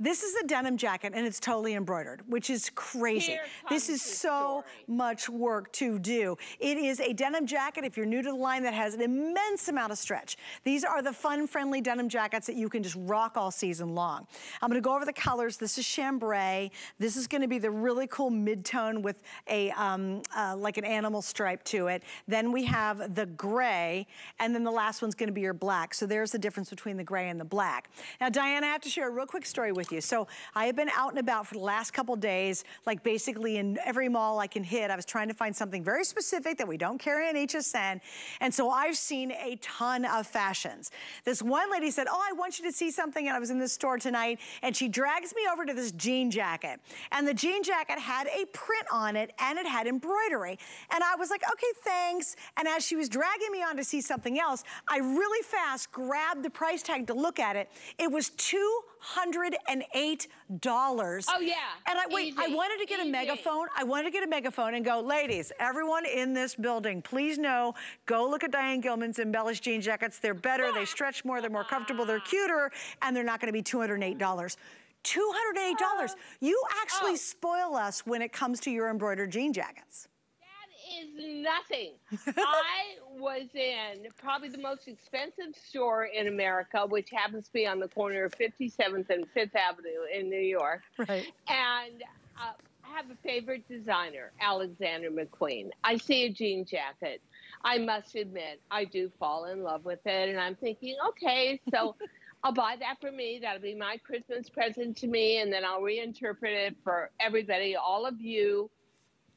this is a denim jacket, and it's totally embroidered, which is crazy. This is so much work to do. It is a denim jacket, if you're new to the line, that has an immense amount of stretch. These are the fun, friendly denim jackets that you can just rock all season long. I'm gonna go over the colors. This is chambray. This is gonna be the really cool mid-tone with a um, uh, like an animal stripe to it. Then we have the gray, and then the last one's gonna be your black. So there's the difference between the gray and the black. Now, Diane, I have to share a real quick story with you. So I have been out and about for the last couple days, like basically in every mall I can hit. I was trying to find something very specific that we don't carry in H S N. And so I've seen a ton of fashions. This one lady said, oh, I want you to see something. And I was in this store tonight, and she drags me over to this jean jacket. And the jean jacket had a print on it, and it had embroidery. And I was like, okay, thanks. And as she was dragging me on to see something else, I really fast grabbed the price tag to look at it. It was two hundred and eight dollars. Oh, yeah. And I, wait, Easy. I wanted to get Easy. a megaphone. I wanted to get a megaphone and go, ladies, everyone in this building, please know, go look at Diane Gilman's embellished jean jackets. They're better, they stretch more, they're more comfortable, they're cuter, and they're not gonna be two hundred and eight dollars. two hundred and eight dollars. Oh. You actually oh. spoil us when it comes to your embroidered jean jackets. That is nothing. I was in probably the most expensive store in America, which happens to be on the corner of fifty-seventh and Fifth Avenue in New York. Right. And uh, I have a favorite designer, Alexander McQueen. I see a jean jacket. I must admit, I do fall in love with it. And I'm thinking, okay, so I'll buy that for me. That'll be my Christmas present to me. And then I'll reinterpret it for everybody, all of you,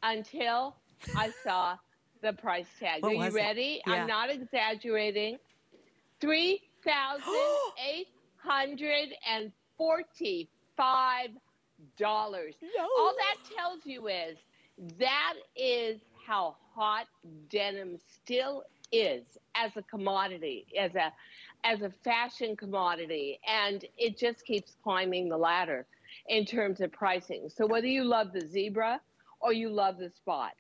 until I saw the price tag. What Are you ready? Yeah. I'm not exaggerating. three thousand eight hundred forty-five dollars. No. All that tells you is that is how hot denim still is as a commodity, as a as a fashion commodity, and it just keeps climbing the ladder in terms of pricing. So whether you love the zebra or you love the spot,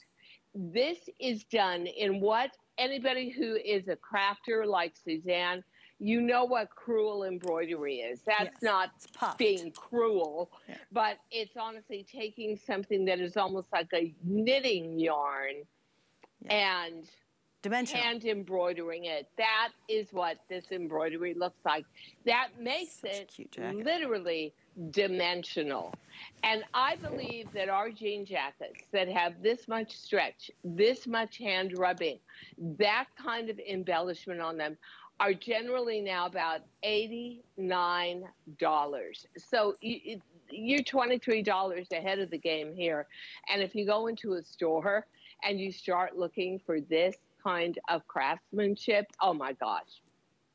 this is done in what anybody who is a crafter like Suzanne, you know what cruel embroidery is. That's yes, not being cruel, yeah. but it's honestly taking something that is almost like a knitting yarn yeah. and Dimensional. hand embroidering it. That is what this embroidery looks like. That makes Such it cute jacket. literally dimensional. And I believe that our jean jackets that have this much stretch, this much hand rubbing, that kind of embellishment on them are generally now about eighty-nine dollars. So you're twenty-three dollars ahead of the game here. And if you go into a store and you start looking for this kind of craftsmanship, oh my gosh,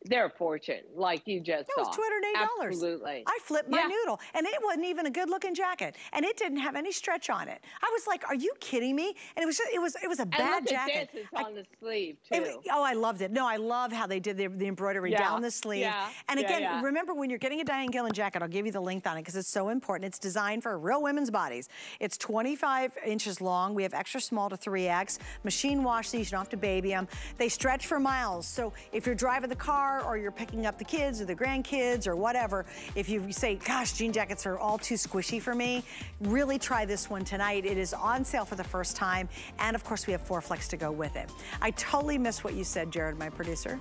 they're a fortune, like you just saw. It was two hundred eight dollars. Absolutely. I flipped my yeah. noodle, and it wasn't even a good looking jacket, and it didn't have any stretch on it. I was like, are you kidding me? And it was just, it was it was a and bad look jacket. At this, it's I, on the sleeve too. It, oh, I loved it. No, I love how they did the, the embroidery yeah. down the sleeve. Yeah. And again, yeah, yeah. remember when you're getting a Diane Gilman jacket, I'll give you the length on it because it's so important. It's designed for real women's bodies. It's twenty-five inches long. We have extra small to three X. Machine wash these, you don't have to baby them. They stretch for miles. So if you're driving the car, or you're picking up the kids or the grandkids or whatever, if you say, gosh, jean jackets are all too squishy for me, really try this one tonight. It is on sale for the first time, and of course we have four flex to go with it. I totally missed what you said, Jared, my producer.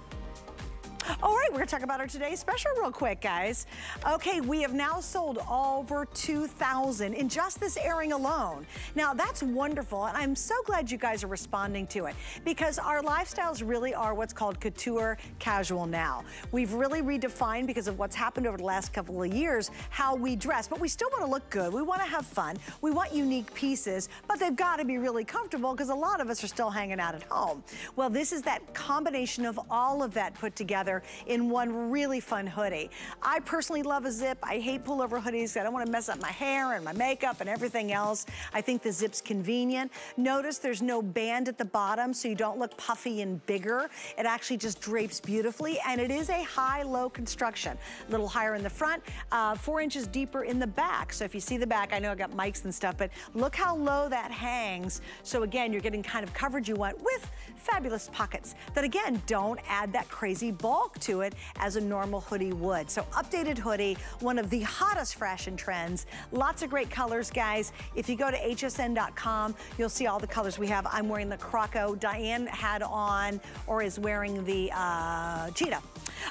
All right, we're gonna talk about our today's special real quick, guys. Okay, we have now sold over two thousand in just this airing alone. Now, that's wonderful, and I'm so glad you guys are responding to it because our lifestyles really are what's called couture casual now. We've really redefined, because of what's happened over the last couple of years, how we dress, but we still wanna look good, we wanna have fun, we want unique pieces, but they've gotta be really comfortable because a lot of us are still hanging out at home. Well, this is that combination of all of that put together in one really fun hoodie. I personally love a zip. I hate pullover hoodies. I don't want to mess up my hair and my makeup and everything else. I think the zip's convenient. Notice there's no band at the bottom, so you don't look puffy and bigger. It actually just drapes beautifully, and it is a high-low construction. A little higher in the front, uh, four inches deeper in the back. So if you see the back, I know I got mics and stuff, but look how low that hangs. So again, you're getting kind of coverage you want with fabulous pockets that, again, don't add that crazy bulk to it as a normal hoodie would. So updated hoodie, one of the hottest fashion trends. Lots of great colors, guys. If you go to H S N dot com, you'll see all the colors we have. I'm wearing the Croco. Diane had on or is wearing the uh, Cheetah.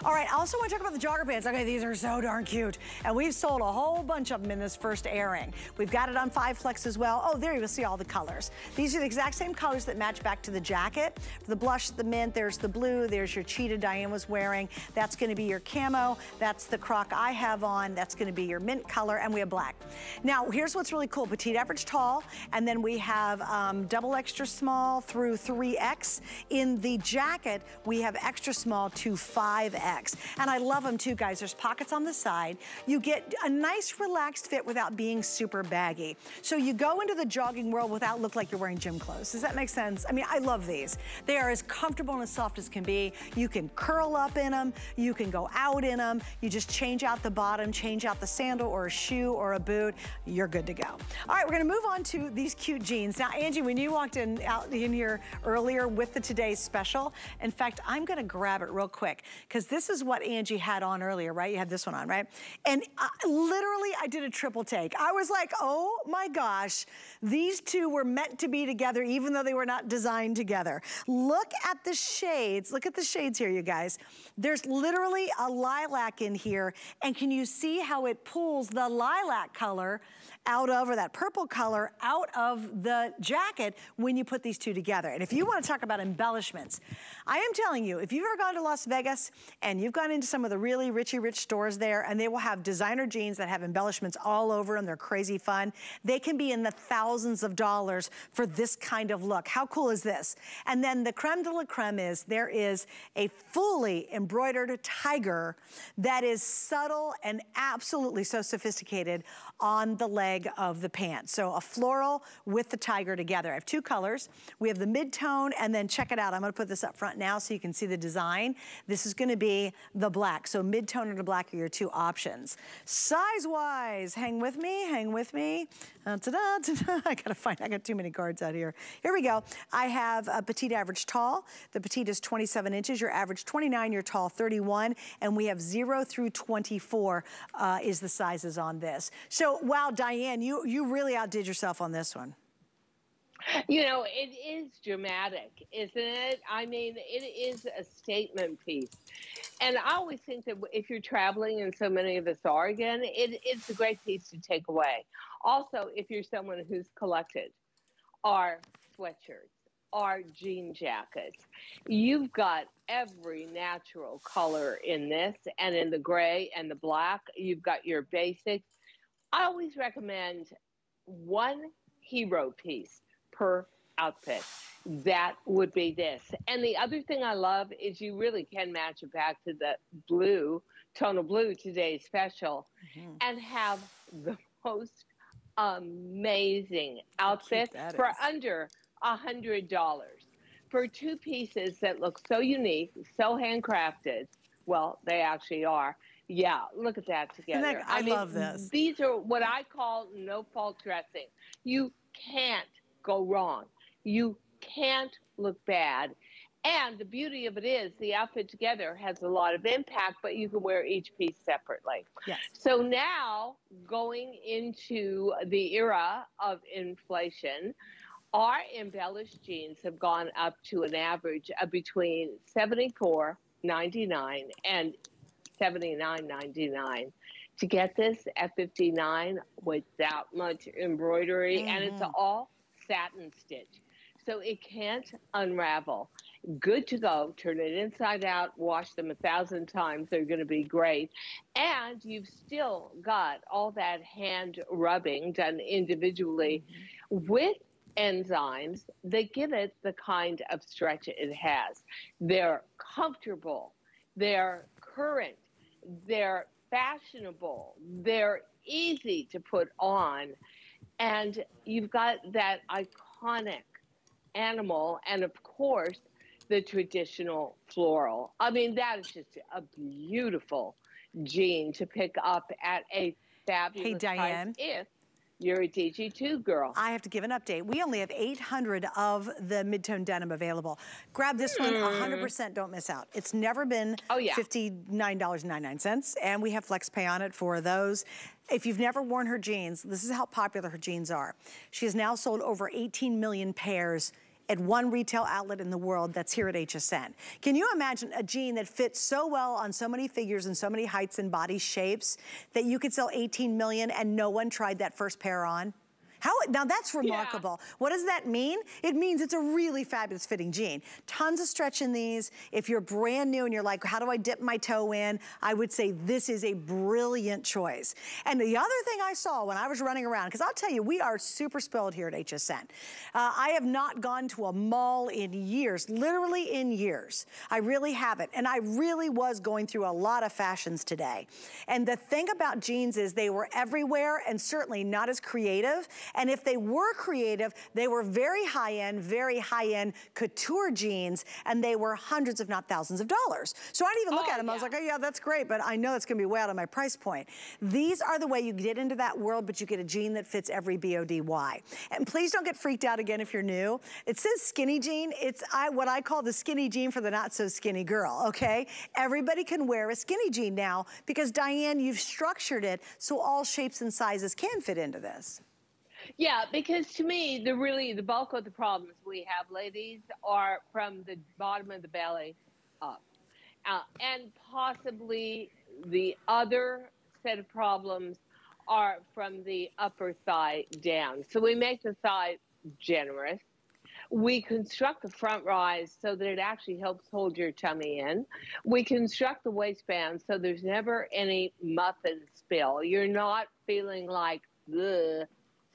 All right, I also want to talk about the jogger pants. Okay, these are so darn cute. And we've sold a whole bunch of them in this first airing. We've got it on Five Flex as well. Oh, there you'll see all the colors. These are the exact same colors that match back to the jacket. The blush, the mint, there's the blue, there's your Cheetah Diane was wearing. That's going to be your camo. That's the croc I have on. That's going to be your mint color, and we have black. Now, here's what's really cool. Petite, average, tall, and then we have um, double extra small through three X. In the jacket, we have extra small to five X. And I love them too, guys. There's pockets on the side. You get a nice relaxed fit without being super baggy. So you go into the jogging world without look like you're wearing gym clothes. Does that make sense? I mean, I love these. They are as comfortable and as soft as can be. You can curl up in them. You can go out in them. You just change out the bottom, change out the sandal or a shoe or a boot. You're good to go. All right, we're gonna move on to these cute jeans. Now, Angie, when you walked in out in here earlier with the today's special, in fact, I'm gonna grab it real quick because because this is what Angie had on earlier, right? You had this one on, right? And I, literally, I did a triple take. I was like, oh my gosh, these two were meant to be together, even though they were not designed together. Look at the shades. Look at the shades here, you guys. There's literally a lilac in here, and can you see how it pulls the lilac color out of, or that purple color out of the jacket when you put these two together? And if you want to talk about embellishments, I am telling you, if you've ever gone to Las Vegas and you've gone into some of the really richy rich stores there, and they will have designer jeans that have embellishments all over them, they're crazy fun. They can be in the thousands of dollars for this kind of look. How cool is this? And then the creme de la creme is, there is a fully embroidered tiger that is subtle and absolutely so sophisticated on the leg of the pants. So a floral with the tiger together. I have two colors. We have the mid-tone, and then check it out. I'm gonna put this up front now so you can see the design. This is gonna be the black. So mid-tone and the black are your two options. Size-wise, hang with me, hang with me. Uh, ta-da, ta-da. I gotta find, I got too many cards out here. Here we go. I have a petite, average, tall. The petite is twenty-seven inches, your average twenty-nine, your tall thirty-one, and we have zero through twenty-four uh, is the sizes on this. So wow, Diane, you, you really outdid yourself on this one. You know, it is dramatic, isn't it? I mean, it is a statement piece. And I always think that if you're traveling, and so many of us are again, it, it's a great piece to take away. Also, if you're someone who's collected, or sweatshirts, or jean jackets, you've got every natural color in this, and in the gray and the black, you've got your basics. I always recommend one hero piece per outfit. That would be this. And the other thing I love is you really can match it back to the blue, tonal blue, today's special, mm-hmm. and have the most amazing outfit for is. under one hundred dollars for two pieces that look so unique, so handcrafted. Well, they actually are. Yeah, look at that together. That, I, I mean, love this. These are what I call no-fault dressing. You can't go wrong. You can't look bad. And the beauty of it is the outfit together has a lot of impact, but you can wear each piece separately. Yes. So now, going into the era of inflation, our embellished jeans have gone up to an average of between seventy-four ninety-nine and seventy-nine ninety-nine. To get this at fifty-nine dollars with that much embroidery, mm-hmm. and it's all satin stitch, so it can't unravel. Good to go. Turn it inside out, wash them a thousand times, they're going to be great. And you've still got all that hand rubbing done individually with enzymes that give it the kind of stretch it has. They're comfortable, they're current, they're fashionable, they're easy to put on, and you've got that iconic animal, and of course the traditional floral. I mean, that is just a beautiful jean to pick up at a fabulous hey, Diane. price if you're a D G two girl. I have to give an update. We only have eight hundred of the mid-tone denim available. Grab this mm. one, one hundred percent don't miss out. It's never been oh, yeah. fifty-nine ninety-nine, and we have flex pay on it for those. If you've never worn her jeans, this is how popular her jeans are. She has now sold over eighteen million pairs at one retail outlet in the world, that's here at H S N. Can you imagine a jean that fits so well on so many figures and so many heights and body shapes that you could sell eighteen million and no one tried that first pair on? How, now that's remarkable. Yeah. What does that mean? It means it's a really fabulous fitting jean. Tons of stretch in these. If you're brand new and you're like, how do I dip my toe in? I would say this is a brilliant choice. And the other thing I saw when I was running around, because I'll tell you, we are super spoiled here at H S N. Uh, I have not gone to a mall in years, literally in years. I really haven't. And I really was going through a lot of fashions today. And the thing about jeans is they were everywhere and certainly not as creative And if they were creative, they were very high-end, very high-end couture jeans, and they were hundreds if not thousands of dollars. So I didn't even look oh, at them. Yeah. I was like, oh yeah, that's great, but I know it's gonna be way out of my price point. These are the way you get into that world, but you get a jean that fits every B O D Y. And please don't get freaked out again if you're new. It says skinny jean. It's I, what I call the skinny jean for the not-so-skinny girl, okay? Everybody can wear a skinny jean now because, Diane, you've structured it so all shapes and sizes can fit into this. Yeah, because to me, the really, the bulk of the problems we have, ladies, are from the bottom of the belly up. Uh, and possibly the other set of problems are from the upper thigh down. So we make the thigh generous. We construct the front rise so that it actually helps hold your tummy in. We construct the waistband so there's never any muffin spill. You're not feeling like, ugh,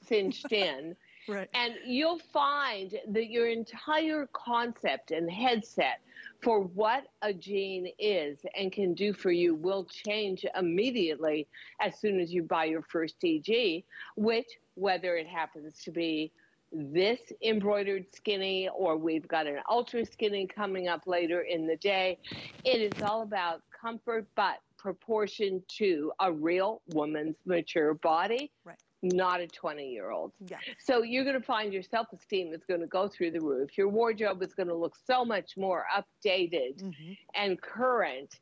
cinched in. Right. And you'll find that your entire concept and headset for what a jean is and can do for you will change immediately as soon as you buy your first D G, which, whether it happens to be this embroidered skinny or we've got an ultra skinny coming up later in the day, it is all about comfort but proportion to a real woman's mature body. Right. Not a twenty-year-old. Yeah. So you're going to find your self-esteem is going to go through the roof. Your wardrobe is going to look so much more updated mm-hmm. and current.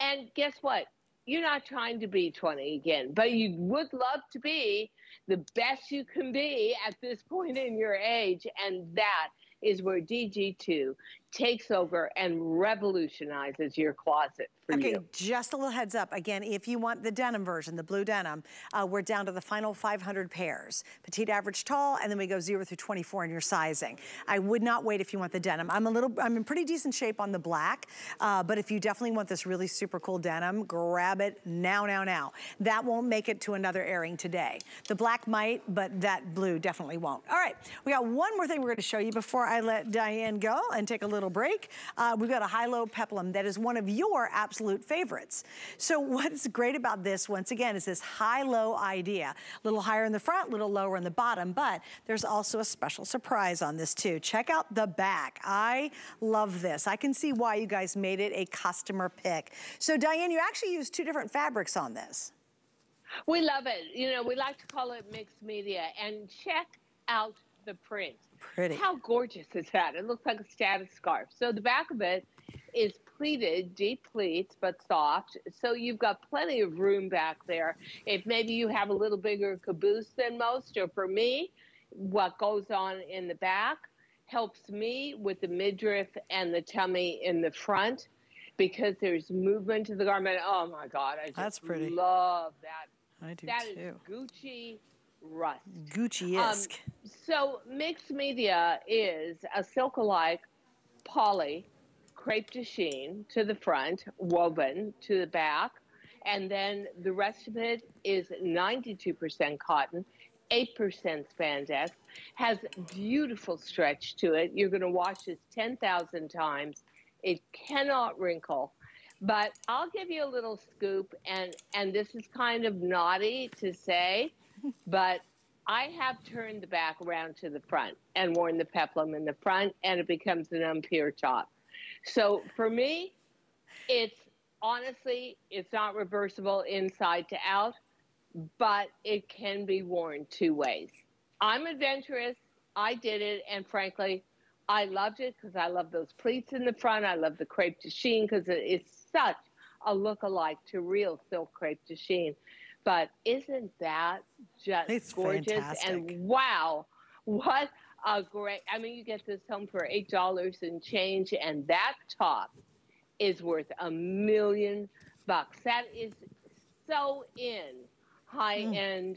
And guess what? You're not trying to be twenty again, but you would love to be the best you can be at this point in your age. And that is where D G two takes over and revolutionizes your closet for okay, you. Okay, just a little heads up. Again, if you want the denim version, the blue denim, uh, we're down to the final five hundred pairs. Petite, average, tall, and then we go zero through twenty-four in your sizing. I would not wait if you want the denim. I'm a little, I'm in pretty decent shape on the black, uh, but if you definitely want this really super cool denim, grab it now, now, now. That won't make it to another airing today. The black might, but that blue definitely won't. All right, we got one more thing we're gonna show you before I let Diane go and take a little break. Uh, we've got a high-low peplum that is one of your absolute favorites. So what's great about this, once again, is this high-low idea. A little higher in the front, a little lower in the bottom, but there's also a special surprise on this too. Check out the back. I love this. I can see why you guys made it a customer pick. So Diane, you actually used two different fabrics on this. We love it. You know, we like to call it mixed media. And check out the print. Pretty. How gorgeous is that? It looks like a status scarf. So the back of it is pleated, deep pleats, but soft. So you've got plenty of room back there. If maybe you have a little bigger caboose than most, or for me, what goes on in the back helps me with the midriff and the tummy in the front because there's movement to the garment. Oh my God, I just That's pretty. love that. I do that too. That is Gucci. Rust. Gucci-esque. Um, so mixed media is a silk-alike poly crepe de chine to the front, woven to the back, and then the rest of it is ninety-two percent cotton, eight percent spandex, has beautiful stretch to it. You're going to wash this ten thousand times. It cannot wrinkle. But I'll give you a little scoop, and, and this is kind of naughty to say, but I have turned the back around to the front and worn the peplum in the front, and it becomes an unpierre top. So for me, it's honestly, it's not reversible inside to out, but it can be worn two ways. I'm adventurous. I did it, and frankly, I loved it because I love those pleats in the front. I love the crepe de chine because it is such a look-alike to real silk crepe de chine. But isn't that just it's gorgeous? Fantastic. And wow, what a great, I mean, you get this home for eight dollars and change, and that top is worth a million bucks. That is so in high-end mm.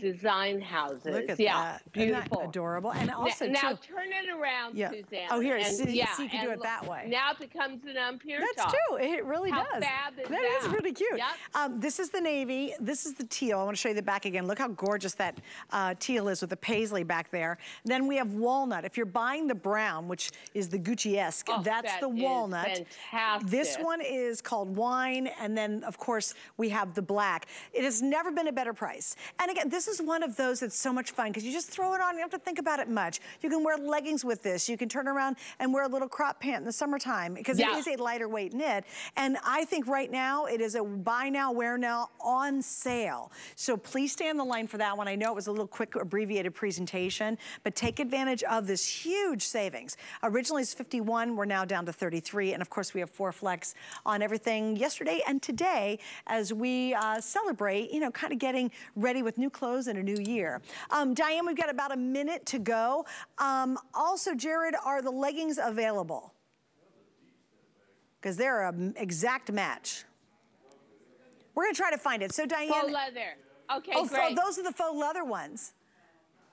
design houses. Look at yeah, that. Beautiful. Adorable. And also, Now, now too, turn it around, yeah. Suzanne. Oh, here, and, so, yeah, so you can do it look, that way. Now it becomes an unpierre top. That's true. It really how does. Fab is that, that is really cute. Yep. Um, this is the navy. This is the teal. I want to show you the back again. Look how gorgeous that uh, teal is with the paisley back there. Then we have walnut. If you're buying the brown, which is the Gucci-esque, oh, that's that the walnut. Fantastic. This one is called wine. And then, of course, we have the black. It has never been a better price. And again, at, this is one of those that's so much fun because you just throw it on, you don't have to think about it much. You can wear leggings with this. You can turn around and wear a little crop pant in the summertime because yeah. it is a lighter weight knit. And I think right now it is a buy now, wear now on sale. So please stay on the line for that one. I know it was a little quick abbreviated presentation, but take advantage of this huge savings. Originally it's fifty-one, we're now down to thirty-three. And of course we have four flex on everything yesterday and today as we uh, celebrate, you know, kind of getting ready with new clothes in a new year. Um, Diane, we've got about a minute to go. Um, also, Jared, are the leggings available? Because they're an exact match. We're gonna try to find it. So Diane. Faux leather, okay, oh, great. Oh, those are the faux leather ones.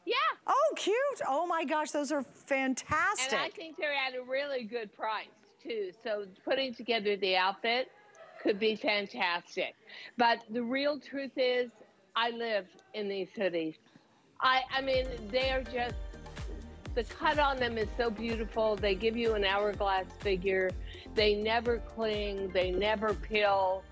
Yeah. Oh, cute, oh my gosh, those are fantastic. And I think they're at a really good price too. So putting together the outfit could be fantastic. But the real truth is, I live in these hoodies. I, I mean, they are just, the cut on them is so beautiful. They give you an hourglass figure. They never cling, they never peel,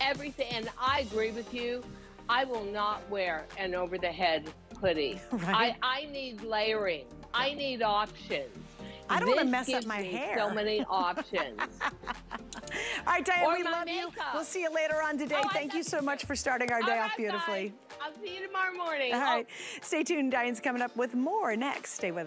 everything. And I agree with you, I will not wear an over the head hoodie. Right. I, I need layering, I need options. I don't want to mess up my hair. So many options. All right, Diane, we love you. We'll see you later on today. Thank you so much for starting our day off beautifully. I'll see you tomorrow morning. All right, stay tuned. Diane's coming up with more next. Stay with us.